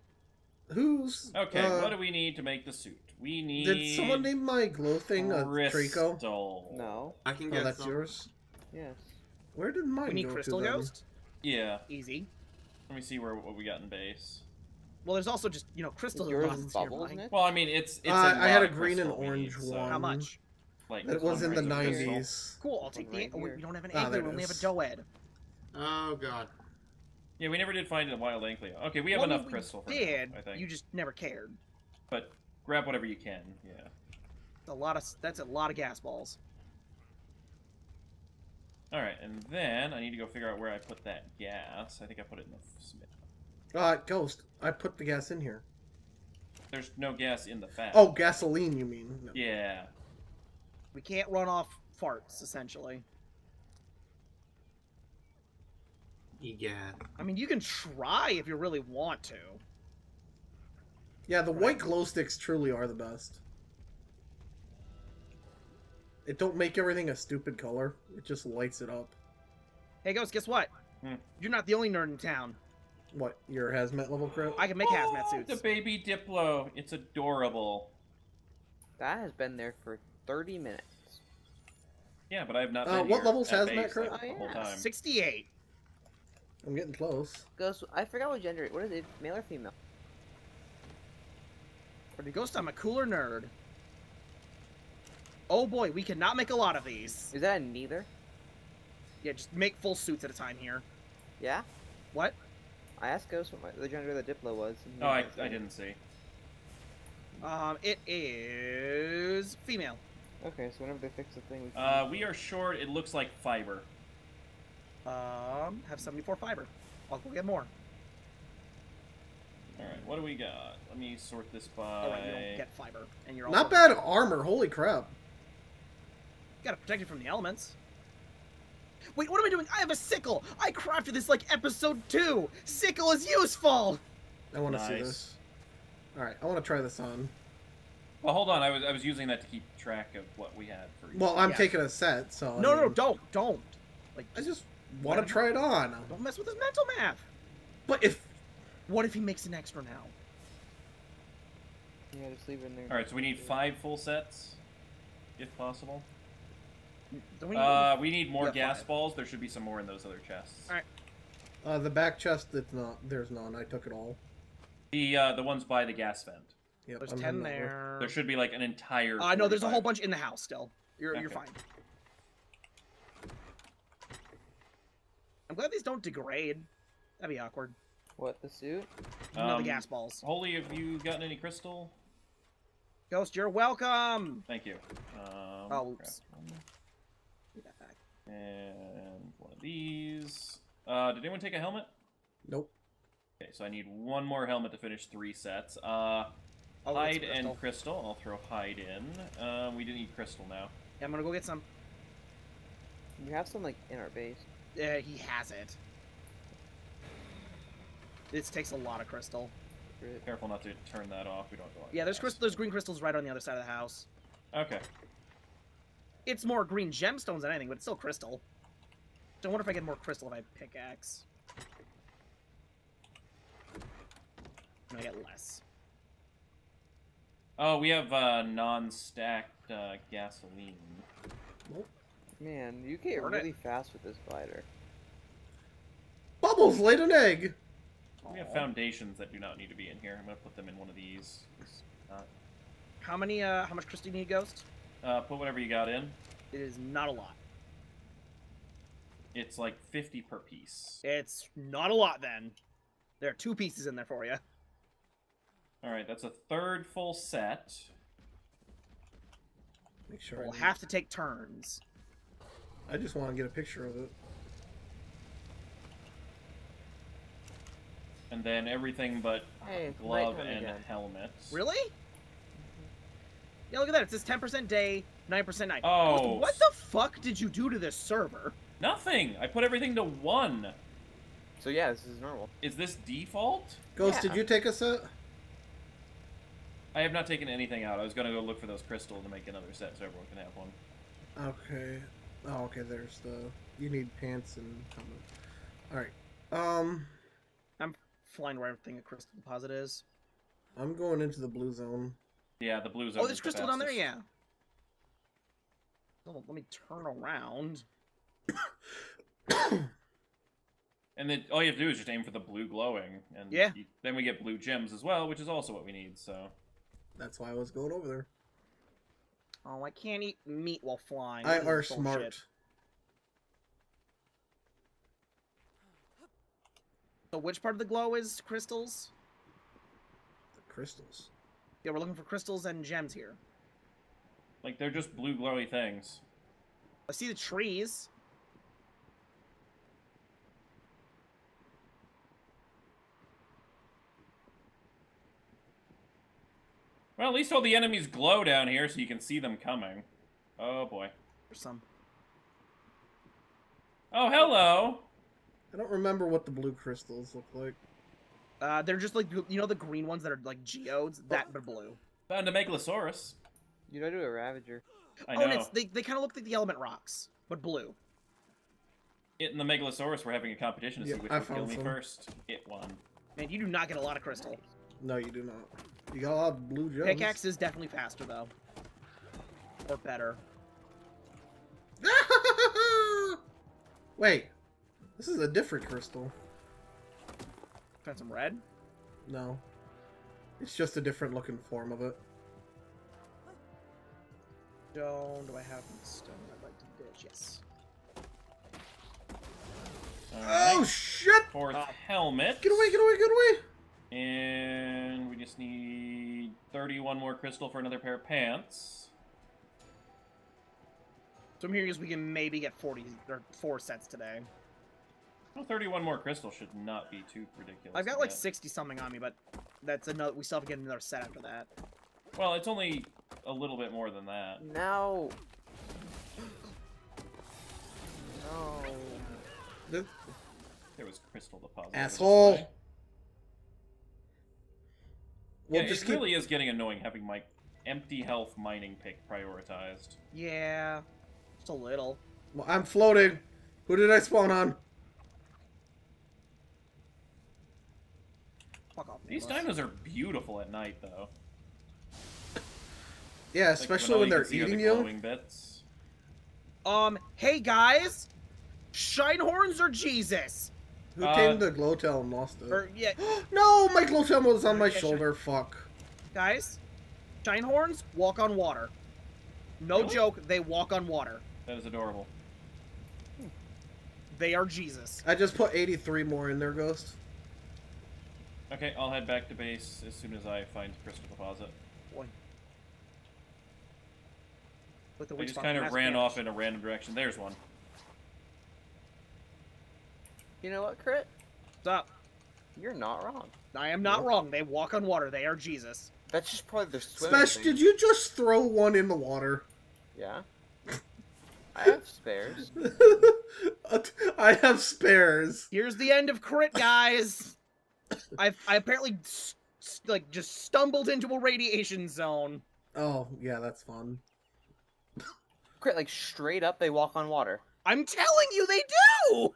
Who's... Okay, what do we need to make the suit? We need... Did someone name my glow thing a Trico? No. I can get that's yours? Yes. Where did mine go? We need Crystal Ghost? Yeah. Easy. Let me see what we got in base. Well, there's also just, you know, crystal bubbles in it. Well, I mean, it's I had a green and orange one. How much? Like, it was in the 90s. Cool, I'll take the... Oh, we don't have an Anklyo, we only have a Doed. Oh, God. Yeah, we never did find a wild Anklyo. Okay, we have enough crystal for it, I think. You just never cared. But grab whatever you can, yeah. That's a lot of gas balls. Alright, and then I need to go figure out where I put that gas. I think I put it in the smith. Ghost, I put the gas in here. There's no gas in the fat. Oh, gasoline, you mean? No. Yeah. We can't run off farts, essentially. Yeah. I mean, you can try if you really want to. Yeah, the white glow sticks truly are the best. It don't make everything a stupid color. It just lights it up. Hey, Ghost, guess what? Hmm. You're not the only nerd in town. What, your hazmat level crew? I can make hazmat suits. The baby Diplo. It's adorable. That has been there for 30 minutes. Yeah, but I have not been what level's hazmat crew? Like, the whole time. 68. I'm getting close. Ghost, I forgot what gender. What is it? Male or female? For the Ghost, I'm a cooler nerd. Oh boy, we cannot make a lot of these. Is that a neither? Yeah, just make full suits at a time here. Yeah? What? I asked Ghost what the gender of the Diplo was. Oh, I didn't see. It is female. Okay, so whenever they fix the thing, we can... we are short. It looks like fiber. Have 74 fiber. I'll go get more. All right, what do we got? Let me sort this by. All right, you don't get fiber, and you're not bad armor. Holy crap! You gotta protect it from the elements. Wait, what am I doing? I have a sickle! I crafted this like episode 2! Sickle is useful! I want to see this. Alright, I want to try this on. Well, hold on. I was using that to keep track of what we had for you. Well, I'm taking a set, so... No, no, don't! Like, I just want to try it on. Don't mess with his mental math! But if... What if he makes an extra now? Yeah, just leave it in there. Alright, so we need 5 full sets, if possible. We need more gas balls. There should be some more in those other chests. All right. The back chest, there's none. I took it all. The ones by the gas vent. Yep, there's 10 there. There should be like an entire... no, there's a whole bunch in the house still. You're fine. I'm glad these don't degrade. That'd be awkward. What, the suit? No, the gas balls. Holy, have you gotten any crystal? Ghost, you're welcome! Thank you. Oops. And one of these. Did anyone take a helmet? Nope. Okay, so I need one more helmet to finish 3 sets. Hide and crystal. I'll throw hide in. We didn't need crystal now. Yeah, I'm gonna go get some. You have some, like, in our base. Yeah, he has it. This takes a lot of crystal. Careful not to turn that off. We don't go on. Yeah, there's crystal. There's green crystals right on the other side of the house. Okay. It's more green gemstones than anything, but it's still crystal. So I wonder if I get more crystal if I pickaxe. No, I get less. Oh, we have non-stacked gasoline. Nope. Man, you get really fast with this glider. Bubbles laid an egg! We have foundations that do not need to be in here. I'm going to put them in one of these. How much crystal do you need, Ghost? Put whatever you got in. It is not a lot. It's like 50 per piece. It's not a lot then. There are 2 pieces in there for you. Alright, that's a third full set. Make sure we'll have to take turns. I just want to get a picture of it. And then everything but glove and helmet. Really? Yeah, look at that. It says 10% day, 9% night. Oh. What the fuck did you do to this server? Nothing. I put everything to 1. So yeah, this is normal. Is this default? Ghost, yeah. Did you take a set? I have not taken anything out. I was going to go look for those crystals to make another set so everyone can have one. Okay. Oh, okay, there's the... You need pants and... Alright. I'm flying where everything a crystal deposit is. I'm going into the blue zone. Yeah, the blue zone. Oh, there's crystal down there? Yeah. Oh, let me turn around. And then all you have to do is just aim for the blue glowing. And yeah. Then we get blue gems as well, which is also what we need, so... That's why I was going over there. Oh, I can't eat meat while flying. I are smart. So which part of the glow is crystals? The crystals. Yeah, we're looking for crystals and gems here. Like, they're just blue glowy things. I see the trees. Well, at least all the enemies glow down here so you can see them coming. Oh, boy. There's some. Oh, hello! I don't remember what the blue crystals look like. They're just like, you know the green ones that are like geodes? That, but blue. Found a Megalosaurus. You know, do a Ravager. I know. And it's, they kind of look like the element rocks, but blue. It and the Megalosaurus were having a competition to see which would kill me first. It won. Man, you do not get a lot of crystal. No, you do not. You got a lot of blue gems. Pickaxe is definitely faster, though. Or better. Wait. This is a different crystal. Found some red? No. It's just a different looking form of it. Stone. Do I have stone I'd like to ditch? Yes. Right. Oh, shit! Fourth helmet. Get away, get away, get away! And we just need 31 more crystal for another pair of pants. So I'm hearing is we can maybe get 40 or 4 sets today. Well, 31 more crystal should not be too ridiculous. I've got like 60 something on me, but that's another. We still have to get another set after that. Well, it's only a little bit more than that. No. No. There was crystal deposits. Asshole. We'll just it really is getting annoying having my empty health mining pick prioritized. Yeah, just a little. Well, I'm floating. Who did I spawn on? Fuck off. These dinos are beautiful at night, though. Yeah, especially when they're eating you. Hey guys, Shinehorns or Jesus? Who came to Glowtail and lost it? Yeah. No, my Glowtail was on my shoulder. Fuck. Guys, Shinehorns walk on water. No joke, they walk on water. That is adorable. They are Jesus. I just put 83 more in there, Ghost. Okay, I'll head back to base as soon as I find crystal deposit. Boy. I just kind of ran off in a random direction. There's one. You know what, Crit? Stop. You're not wrong. I am not wrong. They walk on water. They are Jesus. That's just probably their swimming thing. Did you just throw one in the water? Yeah. I have spares. I have spares. Here's the end of Crit, guys. I apparently like just stumbled into a radiation zone. Oh, yeah, that's fun. Crit, like straight up, they walk on water. I'm telling you, they do!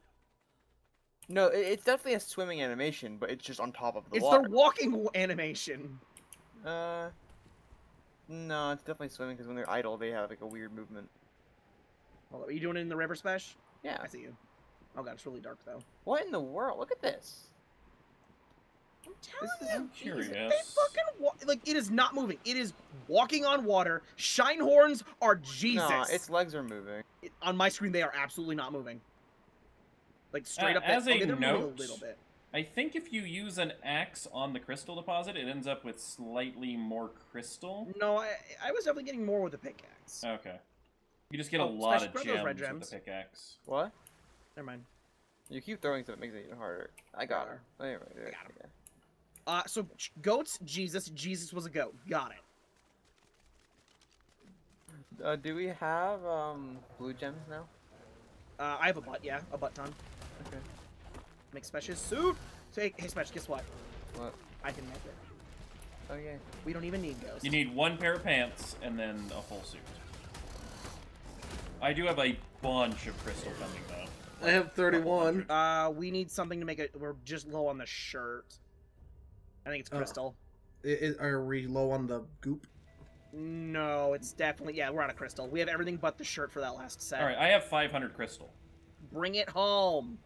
No, it's definitely a swimming animation, but it's just on top of the water. It's the walking animation. No, it's definitely swimming because when they're idle, they have like a weird movement. Well, are you doing it in the river, Smash? Yeah, I see you. Oh god, it's really dark though. What in the world? Look at this. I'm telling you, Jesus, they fucking like it is not moving. It is walking on water. Shinehorns are Jesus. No, its legs are moving. On my screen, they are absolutely not moving. Like straight up. As a note, a little bit. I think if you use an axe on the crystal deposit, it ends up with slightly more crystal. No, I was definitely getting more with the pickaxe. Okay. You just get a lot of gems with the pickaxe. What? Never mind. You keep throwing stuff, it makes it even harder. I got her. Anyway, I got her. So goats, Jesus. Jesus was a goat. Got it. Do we have blue gems now? I have a butt, yeah, a butt ton. Okay. Make Smesh's suit. So, hey Smesh, guess what? What? I can make it. Oh yeah. We don't even need ghosts. You need one pair of pants and then a full suit. I do have a bunch of crystal coming though. I have 31. We need something to make it. We're just low on the shirt. I think it's crystal. Are we low on the goop? No, it's definitely, yeah, we're out of crystal. We have everything but the shirt for that last set. All right, I have 500 crystal. Bring it home.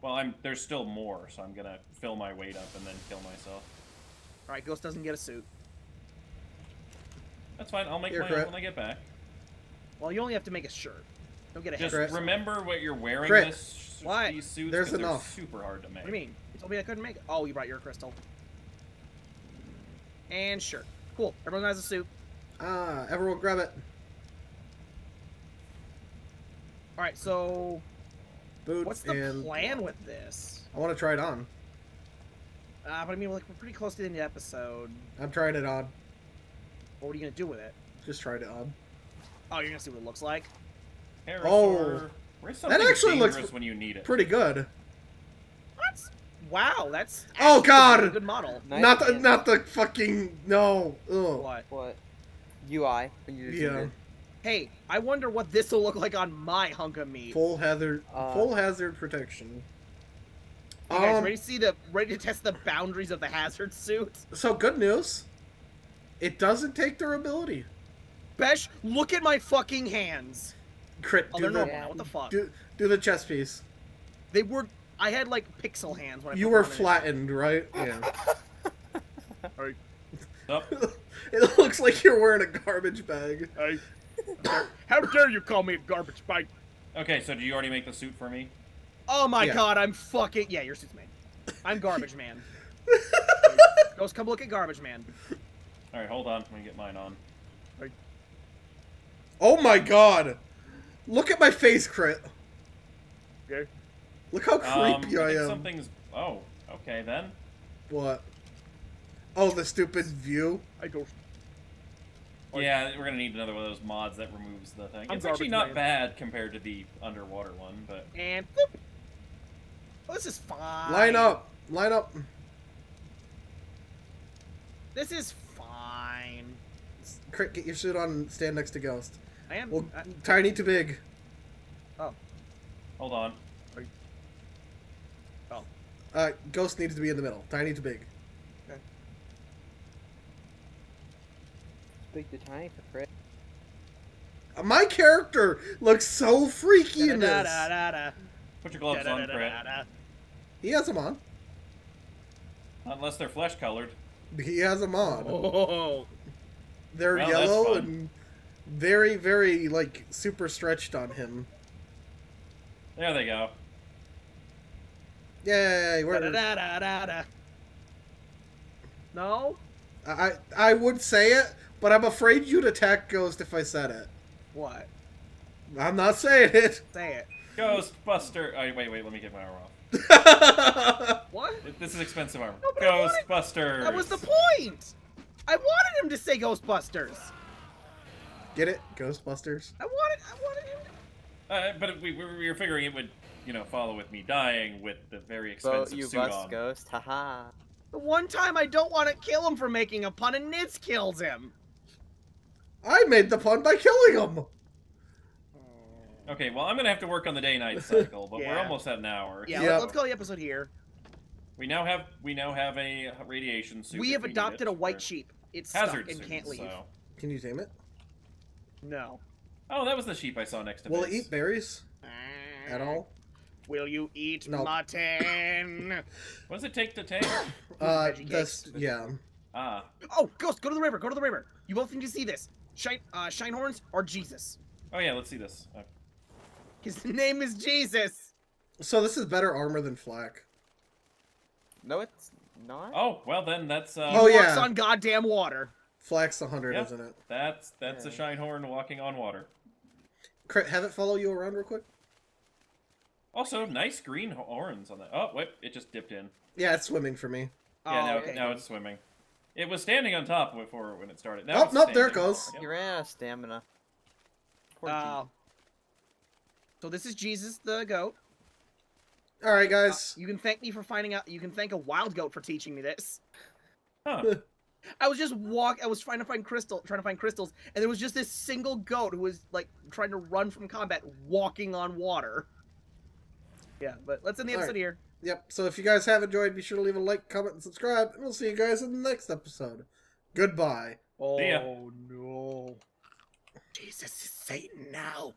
Well, there's still more, so I'm gonna fill my weight up and then kill myself. All right, Ghost doesn't get a suit. That's fine, I'll make mine when I get back. Well, you only have to make a shirt. Don't get a Just remember what you're wearing these suits, because they're super hard to make. What do you mean? You told me I couldn't make it. Oh, you brought your crystal. And shirt. Cool, everyone has a suit. Ah, everyone grab it. Alright, so boots. What's the plan with this? I want to try it on. But I mean, like, we're pretty close to the end of the episode. I'm trying it on. What are you going to do with it? Just try it on. Oh, you're going to see what it looks like? Pterosaur. Oh, that actually looks when you need it. Pretty good. That's, wow, that's oh god, a good model. Not the fucking, no. Ugh. What? UI. Yeah. Hey, I wonder what this will look like on my hunk of meat. Full hazard protection. You guys ready to see ready to test the boundaries of the hazard suit? So good news, it doesn't take durability. Besh, look at my fucking hands. Crit. Oh, they're normal now. What the fuck? Do the chest piece. They were. I had like pixel hands when I. You were flattened, right? Yeah. All right. Up. It looks like you're wearing a garbage bag. How dare you call me a garbage bag? Okay, so did you already make the suit for me? Oh my god, I'm fucking... Yeah, your suit's made. I'm Garbage Man. Ghost, come look at Garbage Man. Alright, hold on. I'm gonna get mine on. Oh my god! Look at my face, Crit. Okay. Look how creepy I am. Something's... Oh, okay then. What? Oh, the stupid view. I go. Yeah, we're gonna need another one of those mods that removes the thing. It's actually not bad compared to the underwater one, but. And boop. Oh, this is fine. Line up, line up. This is fine. Crit, get your suit on and stand next to Ghost. I am. Well, tiny to big. Oh. Hold on. Oh. Ghost needs to be in the middle. Tiny to big. Big to tiny for Crit. My character looks so freaky in this. Put your gloves on, Crit. He has them on. Unless they're flesh colored. He has them on. Oh. They're yellow and very, very, like, super stretched on him. There they go. Yay! We're... No? I would say it, but I'm afraid you'd attack Ghost if I said it. What? I'm not saying it. Say it. Ghostbuster. Oh, wait. Let me get my armor off. What? This is expensive armor. Ghostbusters. That was the point. I wanted him to say Ghostbusters. Get it? Ghostbusters. I wanted him to... but we were figuring it would, you know, follow with me dying with the very expensive suit on. You bust Ghost. Haha. The one time I don't want to kill him for making a pun, and Nitz kills him. I made the pun by killing him. Okay, well, I'm going to have to work on the day-night cycle, but we're almost at an hour. Yeah, let's call the episode here. We now have a radiation suit. We have adopted a white sheep. It's stuck and can't leave. So. Can you tame it? No. Oh, that was the sheep I saw next to me. Will it eat berries? At all? Will you eat mutton? What does it take to tame? Yeah. Ah. Oh, Ghost, go to the river. Go to the river. You both need to see this. Shinehorns or Jesus. Oh yeah, let's see this. His name is Jesus. So this is better armor than Flak. No, it's not. Oh, well then that's... Oh, yeah. Walks on goddamn water. Flak's 100, yep. Isn't it? That's a Shinehorn walking on water. Have it follow you around real quick. Also, nice green horns on that. Oh, wait, it just dipped in. Yeah, it's swimming for me. Yeah, oh, now it's swimming. It was standing on top before when it started. Now nope, there it goes. Yep. Your ass, stamina. So this is Jesus the goat. All right, guys. You can thank me for finding out. You can thank a wild goat for teaching me this. Huh. I was just I was trying to find crystals, and there was just this single goat who was like trying to run from combat, walking on water. Yeah, but let's end the episode here. Yep. So if you guys have enjoyed, be sure to leave a like, comment, and subscribe, and we'll see you guys in the next episode. Goodbye. Oh no. Jesus is Satan now.